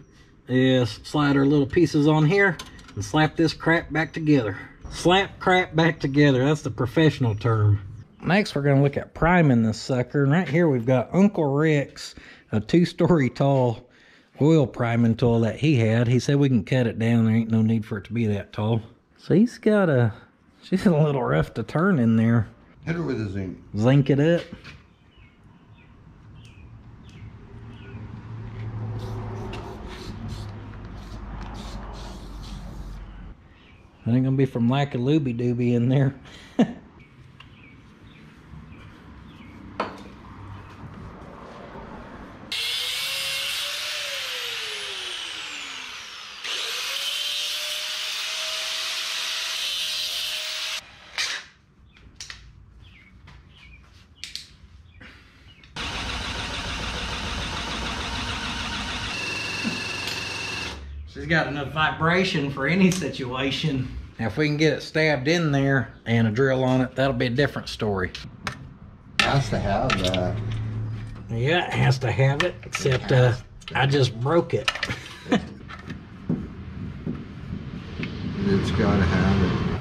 is slide our little pieces on here and slap this crap back together. Slap crap back together, that's the professional term. Next we're going to look at priming this sucker, and right here we've got Uncle Rick's, a two-story tall oil priming tool that he had. He said we can cut it down, there ain't no need for it to be that tall. So he's got a, she's a little rough to turn in there. Hit her with a zinc. Zinc it up. That ain't gonna be from lack of looby dooby in there. She's got enough vibration for any situation. Now if we can get it stabbed in there and a drill on it, that'll be a different story. Has to have that. Yeah, it has to have it, except uh, I just broke it. It's gotta have it.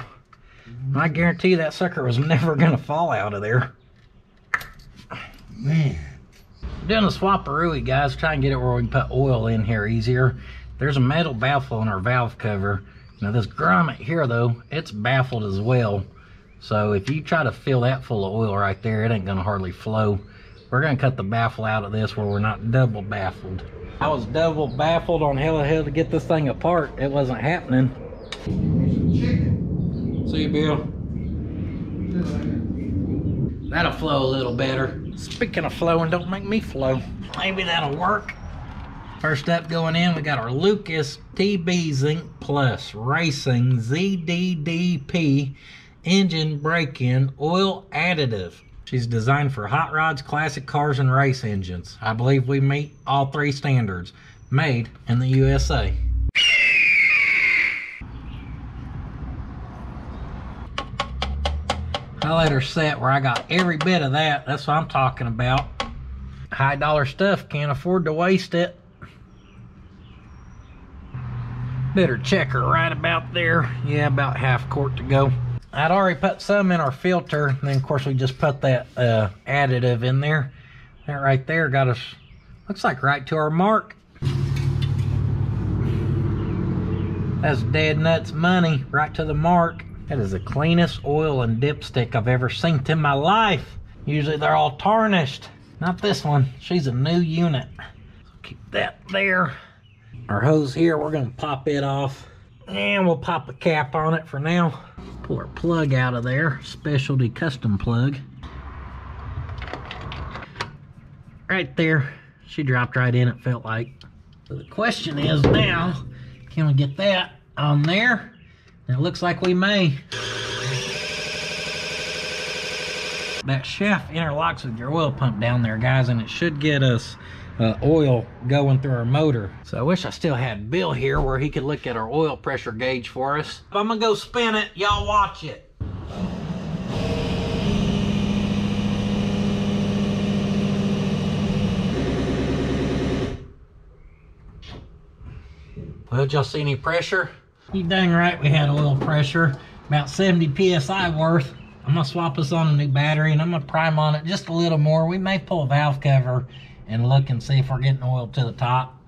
I guarantee that sucker was never gonna fall out of there. Man. We're doing a swaparooey, guys, trying to get it where we can put oil in here easier. There's a metal baffle on our valve cover. Now this grommet here though, it's baffled as well. So if you try to fill that full of oil right there, it ain't gonna hardly flow. We're gonna cut the baffle out of this where we're not double baffled. I was double baffled on hella hell to get this thing apart. It wasn't happening. See you, Bill. That'll flow a little better. Speaking of flowing, don't make me flow. Maybe that'll work. First up going in, we got our Lucas T B Zinc Plus Racing Z D D P engine break-in oil additive. She's designed for hot rods, classic cars, and race engines. I believe we meet all three standards. Made in the U S A. I let her set where I got every bit of that. That's what I'm talking about. High dollar stuff, can't afford to waste it. Better check her right about there. Yeah, about half quart to go. I'd already put some in our filter, and then of course we just put that uh, additive in there. That right there got us, looks like right to our mark. That's dead nuts money, right to the mark. That is the cleanest oil and dipstick I've ever seen in my life. Usually they're all tarnished. Not this one, she's a new unit. So keep that there. Our hose here, we're gonna pop it off and we'll pop a cap on it for now. Pull our plug out of there, specialty custom plug. Right there, she dropped right in, it felt like. So the question is now, can we get that on there? And it looks like we may. That shaft interlocks with your oil pump down there, guys, and it should get us Uh, oil going through our motor. So I wish I still had Bill here where he could look at our oil pressure gauge for us. I'm gonna go spin it, y'all watch it. Well, did y'all see any pressure? You dang right we had oil pressure, about seventy P S I worth. I'm gonna swap this on a new battery and I'm gonna prime on it just a little more. We may pull a valve cover and look and see if we're getting oil to the top.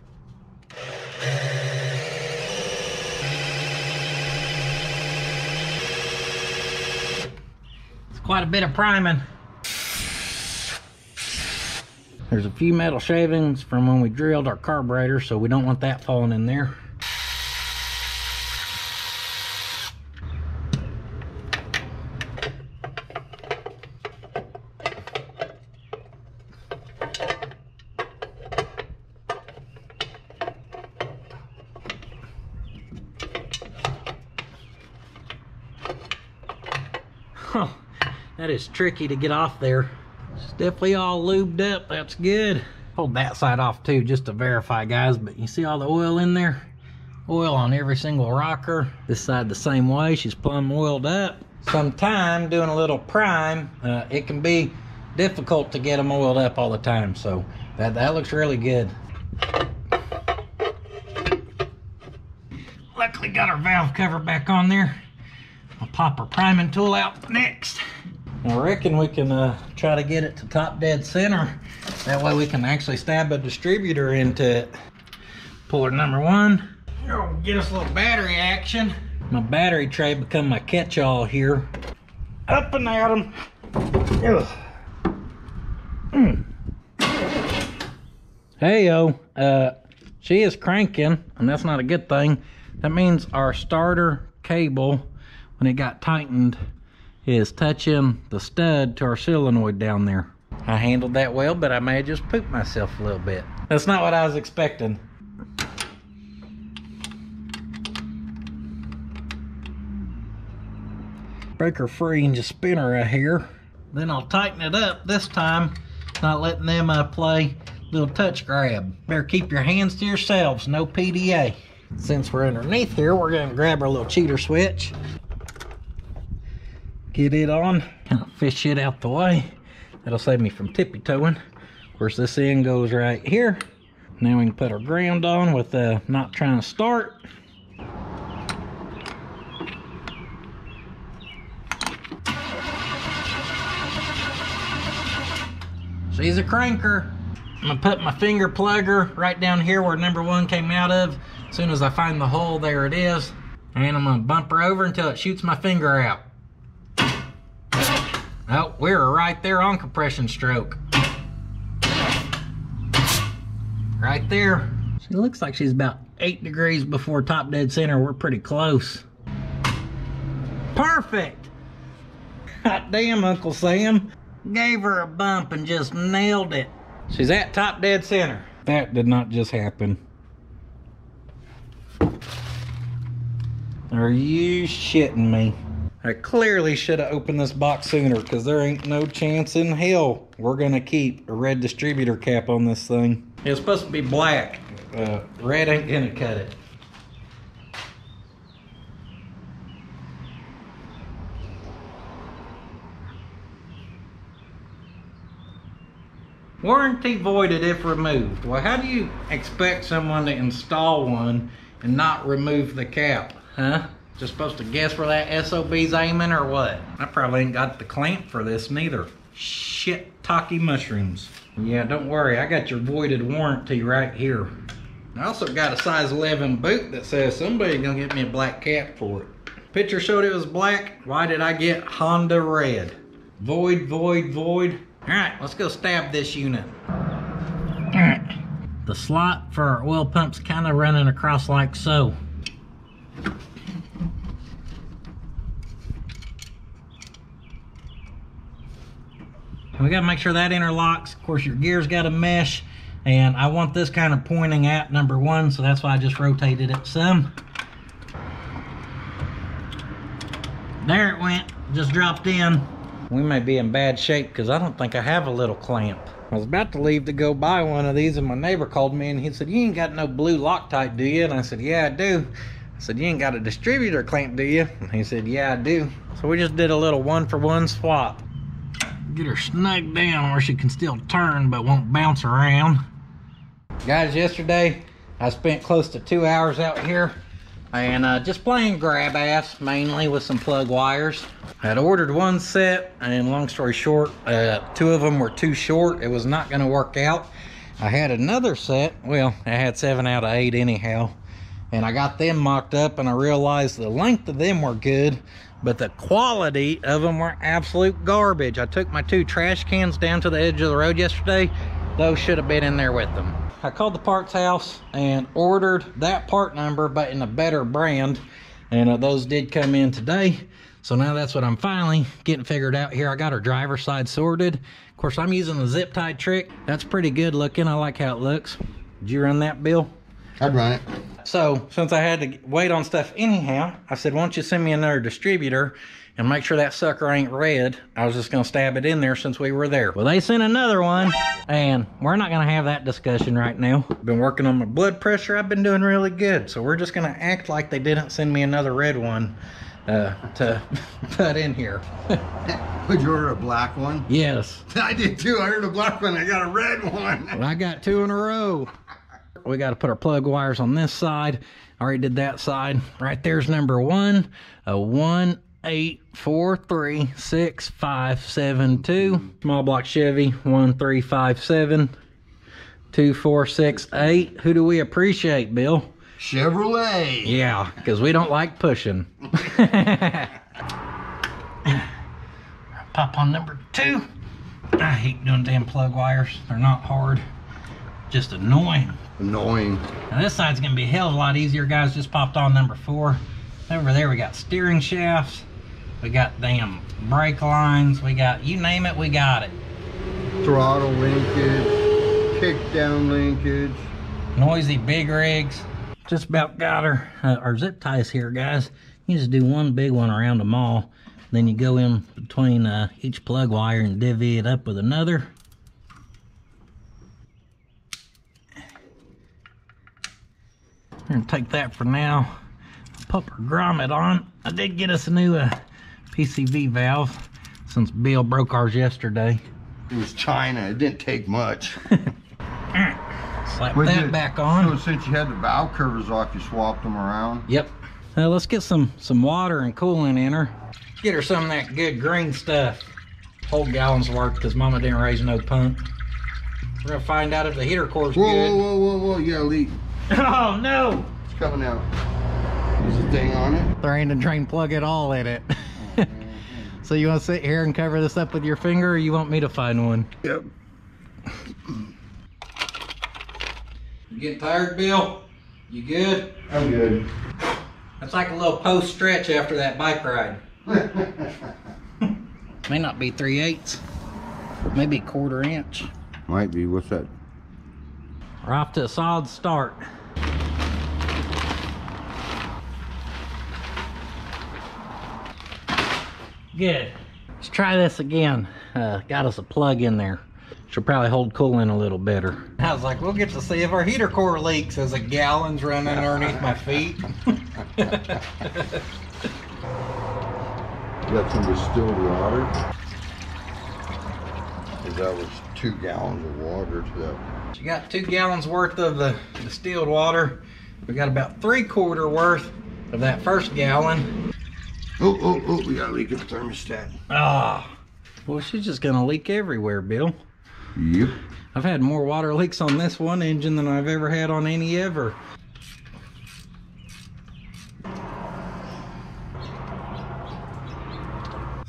It's quite a bit of priming. There's a few metal shavings from when we drilled our carburetor, so we don't want that falling in there. That is tricky to get off there. It's definitely all lubed up. That's good. Hold that side off too just to verify, guys, but you see all the oil in there? Oil on every single rocker. This side the same way. She's plumb oiled up. Sometime doing a little prime, uh, it can be difficult to get them oiled up all the time, so that, that looks really good. Luckily got our valve cover back on there. I'll pop our priming tool out next. I reckon we can uh, try to get it to top dead center. That way we can actually stab a distributor into it. Puller number one. Oh, get us a little battery action. My battery tray become my catch-all here. Up and at 'em. Mm. Hey-o, uh, she is cranking, and that's not a good thing. That means our starter cable, when it got tightened, is touching the stud to our solenoid down there. I handled that well, but I may have just pooped myself a little bit. That's not what I was expecting. Break her free and just spin her right here. Then I'll tighten it up this time, not letting them uh, play little touch grab. Better keep your hands to yourselves, no P D A. Since we're underneath here, we're gonna grab our little cheater switch. Get it on, kind of fish it out the way. That'll save me from tippy toeing. Of course, this end goes right here. Now we can put our ground on with uh, not trying to start. She's a cranker. I'm gonna put my finger plugger right down here where number one came out of. As soon as I find the hole, there it is. And I'm gonna bump her over until it shoots my finger out. Oh, we're right there on compression stroke. Right there. She looks like she's about eight degrees before top dead center. We're pretty close. Perfect. Hot damn, Uncle Sam. Gave her a bump and just nailed it. She's at top dead center. That did not just happen. Are you shitting me? I clearly should have opened this box sooner, because there ain't no chance in hell we're gonna keep a red distributor cap on this thing. It's supposed to be black. Uh, red ain't gonna cut it. Warranty voided if removed. Well, how do you expect someone to install one and not remove the cap, huh? Just supposed to guess where that S O B's aiming or what? I probably ain't got the clamp for this neither. Shiitake mushrooms. Yeah, don't worry, I got your voided warranty right here. I also got a size eleven boot that says somebody gonna get me a black cap for it. Picture showed it was black. Why did I get Honda red? Void, void, void. All right, let's go stab this unit. All right. The slot for our oil pump's kind of running across like so. We gotta make sure that interlocks. Of course, your gear's gotta mesh, and I want this kind of pointing at number one, so that's why I just rotated it some. There it went, just dropped in. We may be in bad shape because I don't think I have a little clamp. I was about to leave to go buy one of these, and my neighbor called me and he said, "You ain't got no blue Loctite, do you?" And I said, "Yeah, I do." I said, "You ain't got a distributor clamp, do you?" And he said, "Yeah, I do." So we just did a little one for one swap. Get her snug down where she can still turn but won't bounce around. Guys, yesterday I spent close to two hours out here and uh, just playing grab ass, mainly with some plug wires. I had ordered one set, and long story short, uh, two of them were too short. It was not gonna work out. I had another set, well, I had seven out of eight anyhow, and I got them mocked up, and I realized the length of them were good, but the quality of them were absolute garbage. I took my two trash cans down to the edge of the road yesterday. Those should have been in there with them. I called the parts house and ordered that part number, but in a better brand, and uh, those did come in today. So now that's what I'm finally getting figured out here. I got our driver's side sorted. Of course, I'm using the zip tie trick. That's pretty good looking. I like how it looks. Did you run that, Bill? I'd run it. So since I had to wait on stuff anyhow, I said, "Why don't you send me another distributor and make sure that sucker ain't red. I was just gonna stab it in there since we were there. Well, they sent another one, and we're not gonna have that discussion right now. I've been working on my blood pressure. I've been doing really good. So we're just gonna act like they didn't send me another red one uh, to put in here. Would you order a black one? Yes. I did too. I ordered a black one. I got a red one. Well, I got two in a row. We got to put our plug wires on this side. I already did that side. Right there's number one, a one, eight, four, three, six, five, seven, two. Small block Chevy, one, three, five, seven, two, four, six, eight. Who do we appreciate, Bill? Chevrolet. Yeah, because we don't like pushing. Pop on number two. I hate doing damn plug wires. They're not hard, just annoying. Annoying. Now this side's gonna be a hell of a lot easier, guys. Just popped on number four. Over there we got steering shafts, we got damn brake lines, we got, you name it, we got it. Throttle linkage, kick down linkage, noisy big rigs. Just about got our uh, our zip ties here, guys. You just do one big one around them all, then you go in between uh, each plug wire and divvy it up with another. We're gonna take that for now. Pop our grommet on. I did get us a new uh, P C V valve since Bill broke ours yesterday. It was China. It didn't take much. All right, slap Would that you, back on. So since you had the valve covers off, you swapped them around. Yep. Now let's get some some water and coolant in her. Get her some of that good green stuff. Whole gallons worth because Mama didn't raise no pump. We're gonna find out if the heater core's whoa, good. Whoa, whoa, whoa, whoa! You got a leak. Oh no! It's coming out. There's a thing on it. There ain't a drain plug at all in it. So you want to sit here and cover this up with your finger, or you want me to find one? Yep. You getting tired, Bill? You good? I'm good. That's like a little post stretch after that bike ride. May not be three eighths. Maybe a quarter inch. Might be. What's that? We're off to a solid start. Good. Let's try this again. Uh, got us a plug in there. Should probably hold coolant a little better. I was like, we'll get to see if our heater core leaks as a gallon's running underneath my feet. You got some distilled water. Because that was two gallons of water to that. You got two gallons worth of the distilled water. We got about three quarter worth of that first gallon. Oh, oh, oh, we got a leak in the thermostat. Ah, well, she's just gonna leak everywhere, Bill. Yep. I've had more water leaks on this one engine than I've ever had on any ever.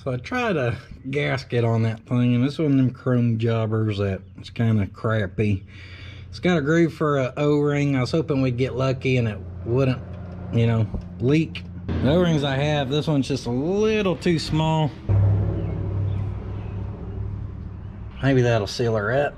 So I tried a gasket on that thing, and this one of them chrome jobbers that's kind of crappy. It's got a groove for an O-ring. I was hoping we'd get lucky and it wouldn't, you know, leak. The O-rings I have, this one's just a little too small. Maybe that'll seal her up.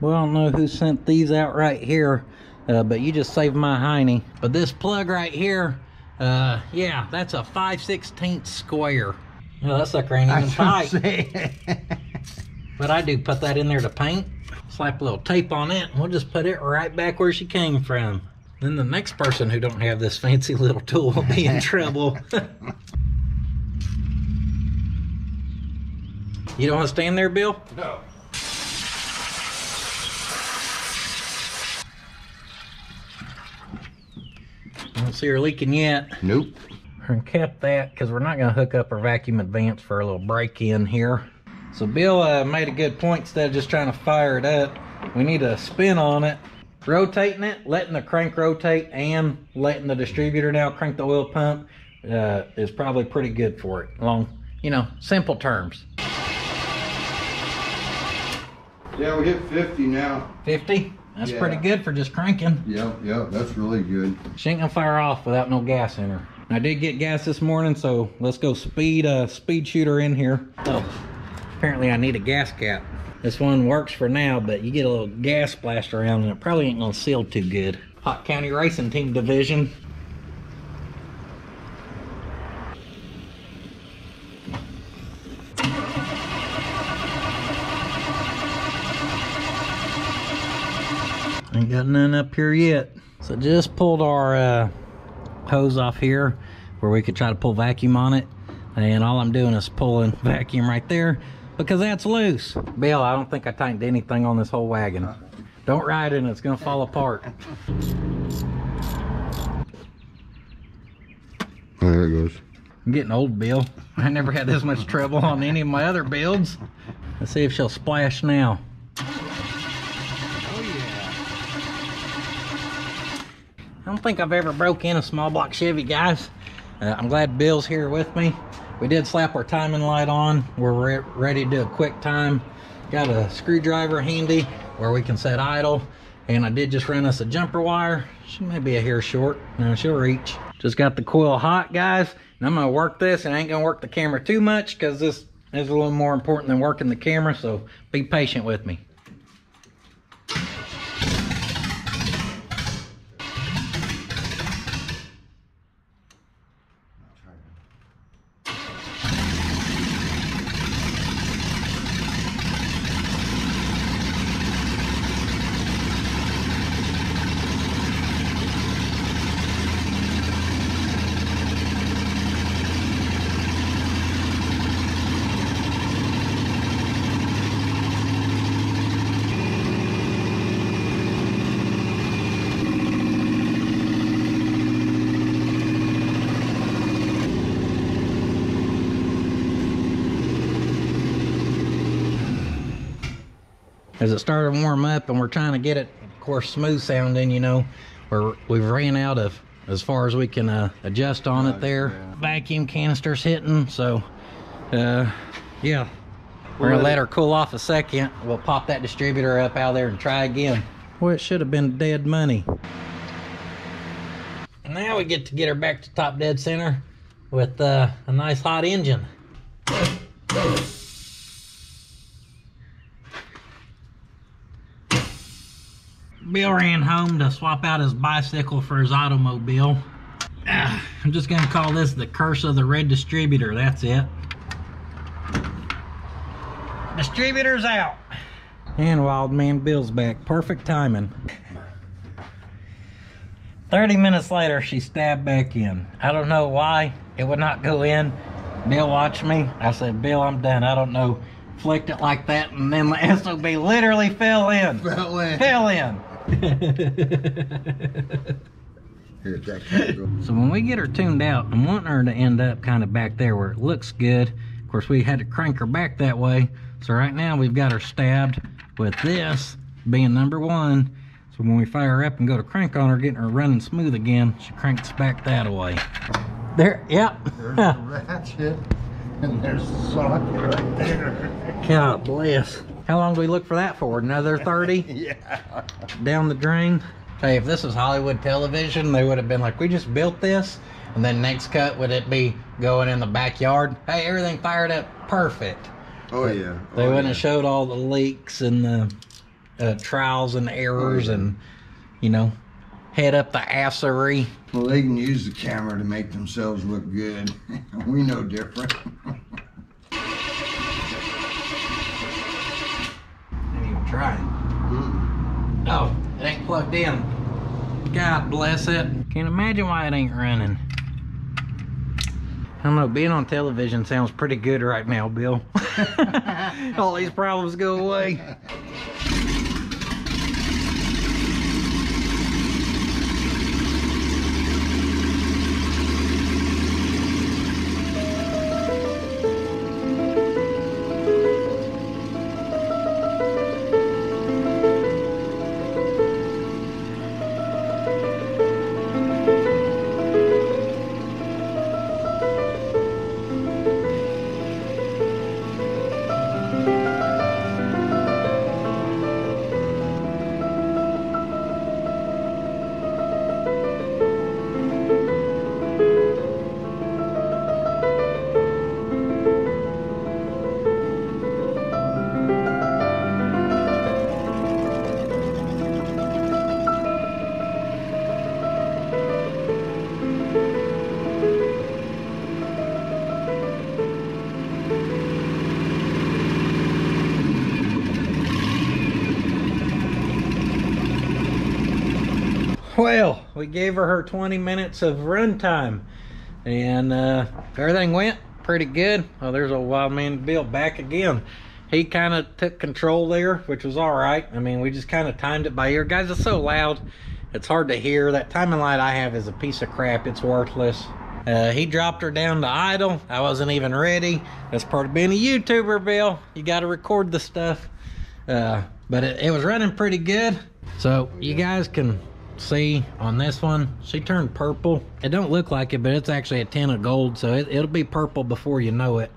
Well, I don't know who sent these out right here, uh, but you just saved my hiney. But this plug right here, uh, yeah, that's a five sixteenths square. Well, that sucker ain't even tight. But I do put that in there to paint. Slap a little tape on it, and we'll just put it right back where she came from. Then the next person who don't have this fancy little tool will be in trouble. You don't want to stand there, Bill? No. I don't see her leaking yet. Nope. We're going to cap that because we're not going to hook up our vacuum advance for a little break in here. So Bill uh, made a good point. Instead of just trying to fire it up, we need a spin on it. Rotating it, letting the crank rotate, and letting the distributor now crank the oil pump uh, is probably pretty good for it. Along, you know, simple terms. Yeah, we hit fifty now. fifty? That's yeah. Pretty good for just cranking. Yep, yep, that's really good. She ain't gonna fire off without no gas in her. I did get gas this morning, so let's go speed, uh, speed shooter in here. Oh. Apparently I need a gas cap. This one works for now, but you get a little gas splashed around and it probably ain't gonna seal too good. Hawk County Racing Team Division. Ain't got none up here yet. So just pulled our uh, hose off here where we could try to pull vacuum on it. And all I'm doing is pulling vacuum right there because that's loose. Bill, I don't think I tightened anything on this whole wagon. Don't ride in it, it's gonna fall apart. There it goes. I'm getting old, Bill. I never had this much trouble on any of my other builds. Let's see if she'll splash now. Oh yeah. I don't think I've ever broke in a small block Chevy, guys. Uh, I'm glad Bill's here with me. We did slap our timing light on. We're re ready to do a quick time. Got a screwdriver handy where we can set idle. And I did just run us a jumper wire. She may be a hair short. No, she'll reach. Just got the coil hot, guys. And I'm gonna work this, and I ain't gonna work the camera too much because this is a little more important than working the camera, so be patient with me. As it started to warm up and we're trying to get it, of course, smooth sounding, you know, where we've ran out of as far as we can uh, adjust on it there. Yeah. Vacuum canisters hitting, so uh, yeah. We're gonna let her cool off a second. We'll pop that distributor up out there and try again. Well, it should have been dead money. Now we get to get her back to top dead center with uh, a nice hot engine. Bill ran home to swap out his bicycle for his automobile. Uh, I'm just gonna call this the curse of the red distributor, that's it. Distributor's out. And Wild Man Bill's back, perfect timing. thirty minutes later, she stabbed back in. I don't know why, it would not go in. Bill watched me, I said, Bill, I'm done, I don't know. Flicked it like that, and then the S O B literally fell in. Fell in. Fell in. So when we get her tuned out, I'm wanting her to end up kind of back there where it looks good. Of course, we had to crank her back that way. So right now we've got her stabbed with this being number one. So when we fire her up and go to crank on her, getting her running smooth again, she cranks back that away. There, yep. There's the ratchet. And there's the socket right there. God bless. How long do we look for that for? Another thirty? Yeah. Down the drain? Hey, if this was Hollywood television, they would have been like, we just built this. And then next cut, would it be going in the backyard? Hey, everything fired up perfect. Oh, but yeah. Oh, they wouldn't yeah. have showed all the leaks and the uh, trials and errors oh, yeah. and, you know, head up the assery. Well, they can use the camera to make themselves look good. We know different. Didn't even try. Mm. Oh, it ain't plugged in. God bless it. Can't imagine why it ain't running. I don't know, being on television sounds pretty good right now, Bill. All these problems go away. Well, we gave her her twenty minutes of run time, and uh, everything went pretty good. Oh, there's old wild man Bill back again. He kind of took control there, which was all right. I mean, we just kind of timed it by ear. Guys, it's so loud, it's hard to hear. That timing light I have is a piece of crap. It's worthless. Uh, he dropped her down to idle. I wasn't even ready. That's part of being a YouTuber, Bill. You got to record the stuff. Uh, but it, it was running pretty good. So you guys can see on this one, she turned purple. It don't look like it, but it's actually a tint of gold. So it, it'll be purple before you know it.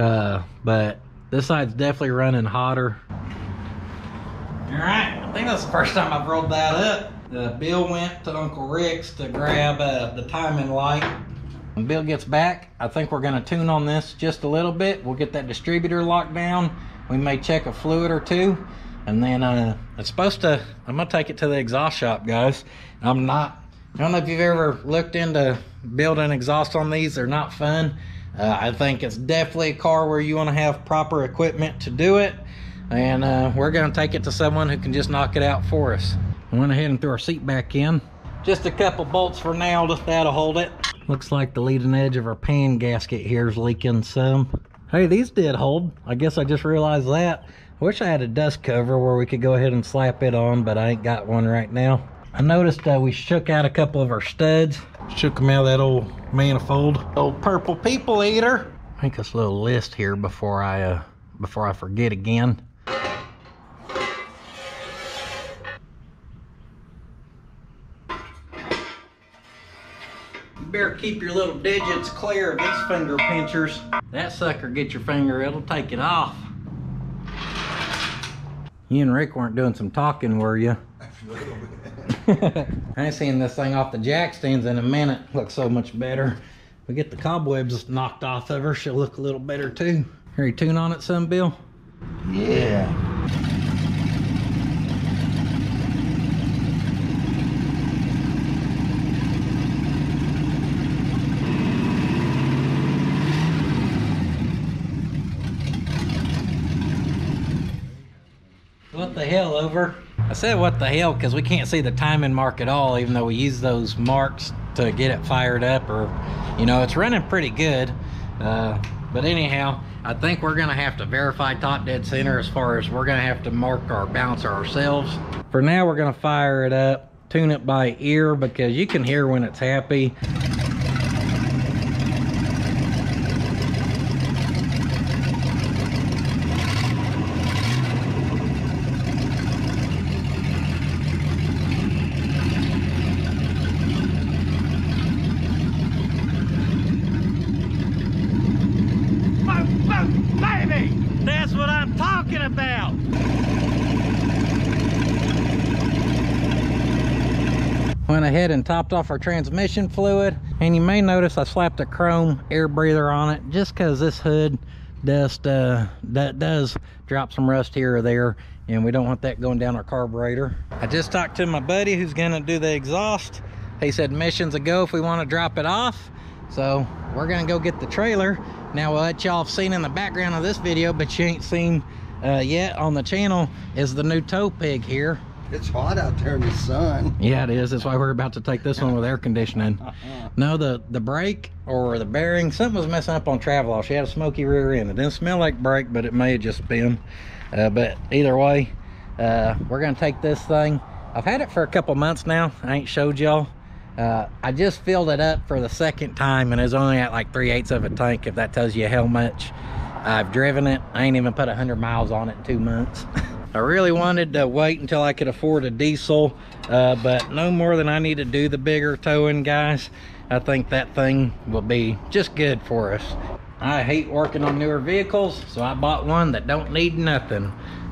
Uh, but this side's definitely running hotter. All right, I think that's the first time I've rolled that up. Uh, Bill went to Uncle Rick's to grab uh, the timing light. When Bill gets back, I think we're gonna tune on this just a little bit. We'll get that distributor locked down. We may check a fluid or two. And then uh, it's supposed to, I'm gonna take it to the exhaust shop, guys. I'm not, I don't know if you've ever looked into building exhaust on these. They're not fun. Uh, I think it's definitely a car where you wanna have proper equipment to do it. And uh, we're gonna take it to someone who can just knock it out for us. We went ahead and threw our seat back in. Just a couple bolts for now, just that'll hold it. Looks like the leading edge of our pan gasket here is leaking some. Hey, these did hold. I guess I just realized that. I wish I had a dust cover where we could go ahead and slap it on, but I ain't got one right now. I noticed uh, we shook out a couple of our studs. Shook them out of that old manifold. Old purple people eater. I think this little list here before I, uh, before I forget again. You better keep your little digits clear of these finger pinchers. That sucker gets your finger, it'll take it off. You and Rick weren't doing some talking, were you? I ain't seen this thing off the jack stands in a minute. Looks so much better. We get the cobwebs knocked off of her, she'll look a little better too. Here, you tune on it some, Bill? Yeah. The hell over. I said what the hell because we can't see the timing mark at all, even though we use those marks to get it fired up, or you know, it's running pretty good. Uh, but anyhow, I think we're gonna have to verify top dead center as far as we're gonna have to mark our bouncer ourselves. For now, we're gonna fire it up, tune it by ear because you can hear when it's happy. Went ahead and topped off our transmission fluid, and you may notice I slapped a chrome air breather on it just because this hood dust uh that does drop some rust here or there, and we don't want that going down our carburetor. I just talked to my buddy who's gonna do the exhaust. He said missions ago if we want to drop it off, so we're gonna go get the trailer. Now, we'll let y'all have seen in the background of this video, but you ain't seen uh yet on the channel, is the new tow pig here. It's hot out there in the sun. Yeah, it is. That's why we're about to take this one with air conditioning. Uh-uh. No, the, the brake or the bearing, something was messing up on Travelall. She had a smoky rear end. It didn't smell like brake, but it may have just been. Uh, but either way, uh, we're going to take this thing. I've had it for a couple months now. I ain't showed y'all. Uh, I just filled it up for the second time, and it's only at like three eighths of a tank, if that tells you how much I've driven it. I ain't even put one hundred miles on it in two months. I really wanted to wait until I could afford a diesel, uh, but no more than I need to do the bigger towing, guys. I think that thing will be just good for us. I hate working on newer vehicles, so I bought one that don't need nothing.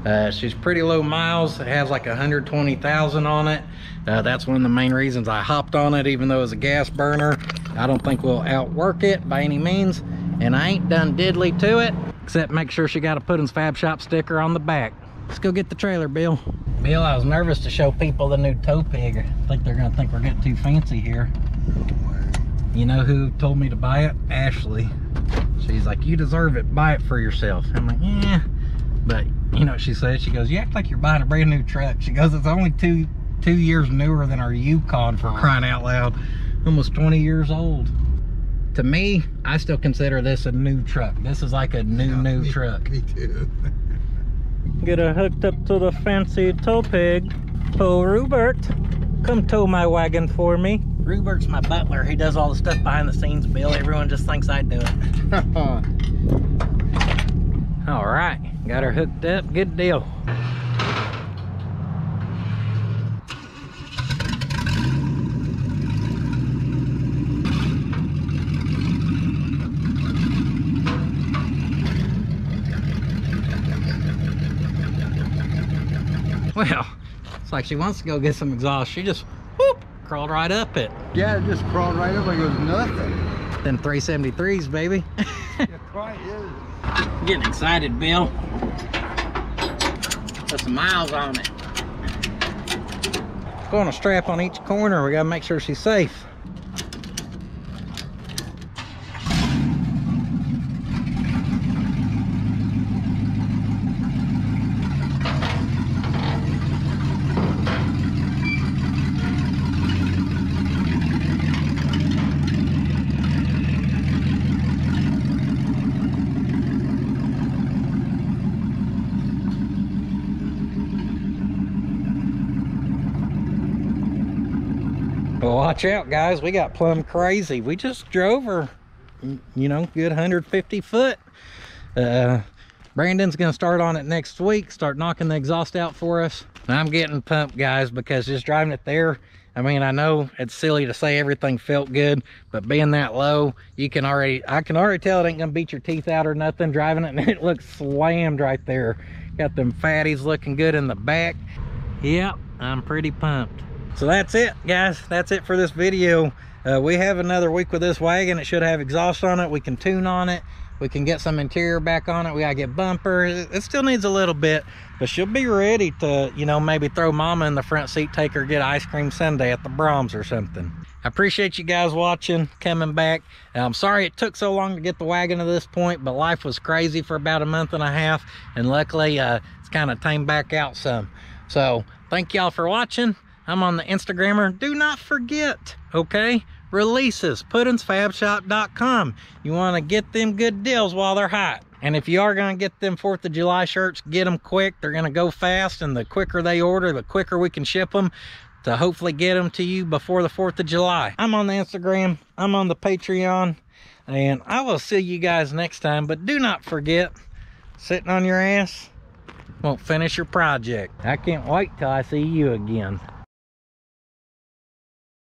Uh, she's pretty low miles. It has like one hundred twenty thousand on it. Uh, that's one of the main reasons I hopped on it, even though it's a gas burner. I don't think we'll outwork it by any means, and I ain't done diddly to it, except make sure she got a Puddin's Fab Shop sticker on the back. Let's go get the trailer, Bill. Bill, I was nervous to show people the new tow pig. I think they're gonna think we're getting too fancy here. You know who told me to buy it? Ashley. She's like, you deserve it, buy it for yourself. I'm like, yeah. But you know what she said? She goes, you act like you're buying a brand new truck. She goes, it's only two two years newer than our Yukon, for crying out loud. Almost twenty years old. To me, I still consider this a new truck. This is like a new, yeah, new me, truck. Me too. Get her hooked up to the fancy tow pig. Oh, Rupert, come tow my wagon for me. Rupert's my butler. He does all the stuff behind the scenes, Bill. Everyone just thinks I do it. All right, got her hooked up. Good deal. Well, it's like she wants to go get some exhaust. She just, whoop, crawled right up it. Yeah, it just crawled right up like it was nothing. Them three seventy-threes, baby. It probably is. Getting excited, Bill. Put some miles on it. Going to strap on each corner. We got to make sure she's safe. Watch out, guys, we got plumb crazy. We just drove her, you know, good one hundred fifty foot. uh Brandon's gonna start on it next week, start knocking the exhaust out for us. I'm getting pumped, guys, because just driving it there, I mean, I know it's silly to say everything felt good, but being that low, you can already, I can already tell it ain't gonna beat your teeth out or nothing driving it, and it looks slammed right there. Got them fatties looking good in the back. Yep, I'm pretty pumped. So that's it, guys. That's it for this video. Uh, we have another week with this wagon. It should have exhaust on it. We can tune on it. We can get some interior back on it. We gotta get bumpers. It still needs a little bit, but she'll be ready to, you know, maybe throw mama in the front seat, take her, get ice cream sundae at the Brahms or something. I appreciate you guys watching, coming back. I'm sorry it took so long to get the wagon to this point, but life was crazy for about a month and a half, and luckily uh, it's kind of tamed back out some. So thank y'all for watching. I'm on the Instagrammer. Do not forget, okay? Releases, puddins fab shop dot com. You want to get them good deals while they're hot. And if you are going to get them fourth of July shirts, get them quick. They're going to go fast, and the quicker they order, the quicker we can ship them to hopefully get them to you before the fourth of July. I'm on the Instagram. I'm on the Patreon. And I will see you guys next time. But do not forget, sitting on your ass won't finish your project. I can't wait till I see you again.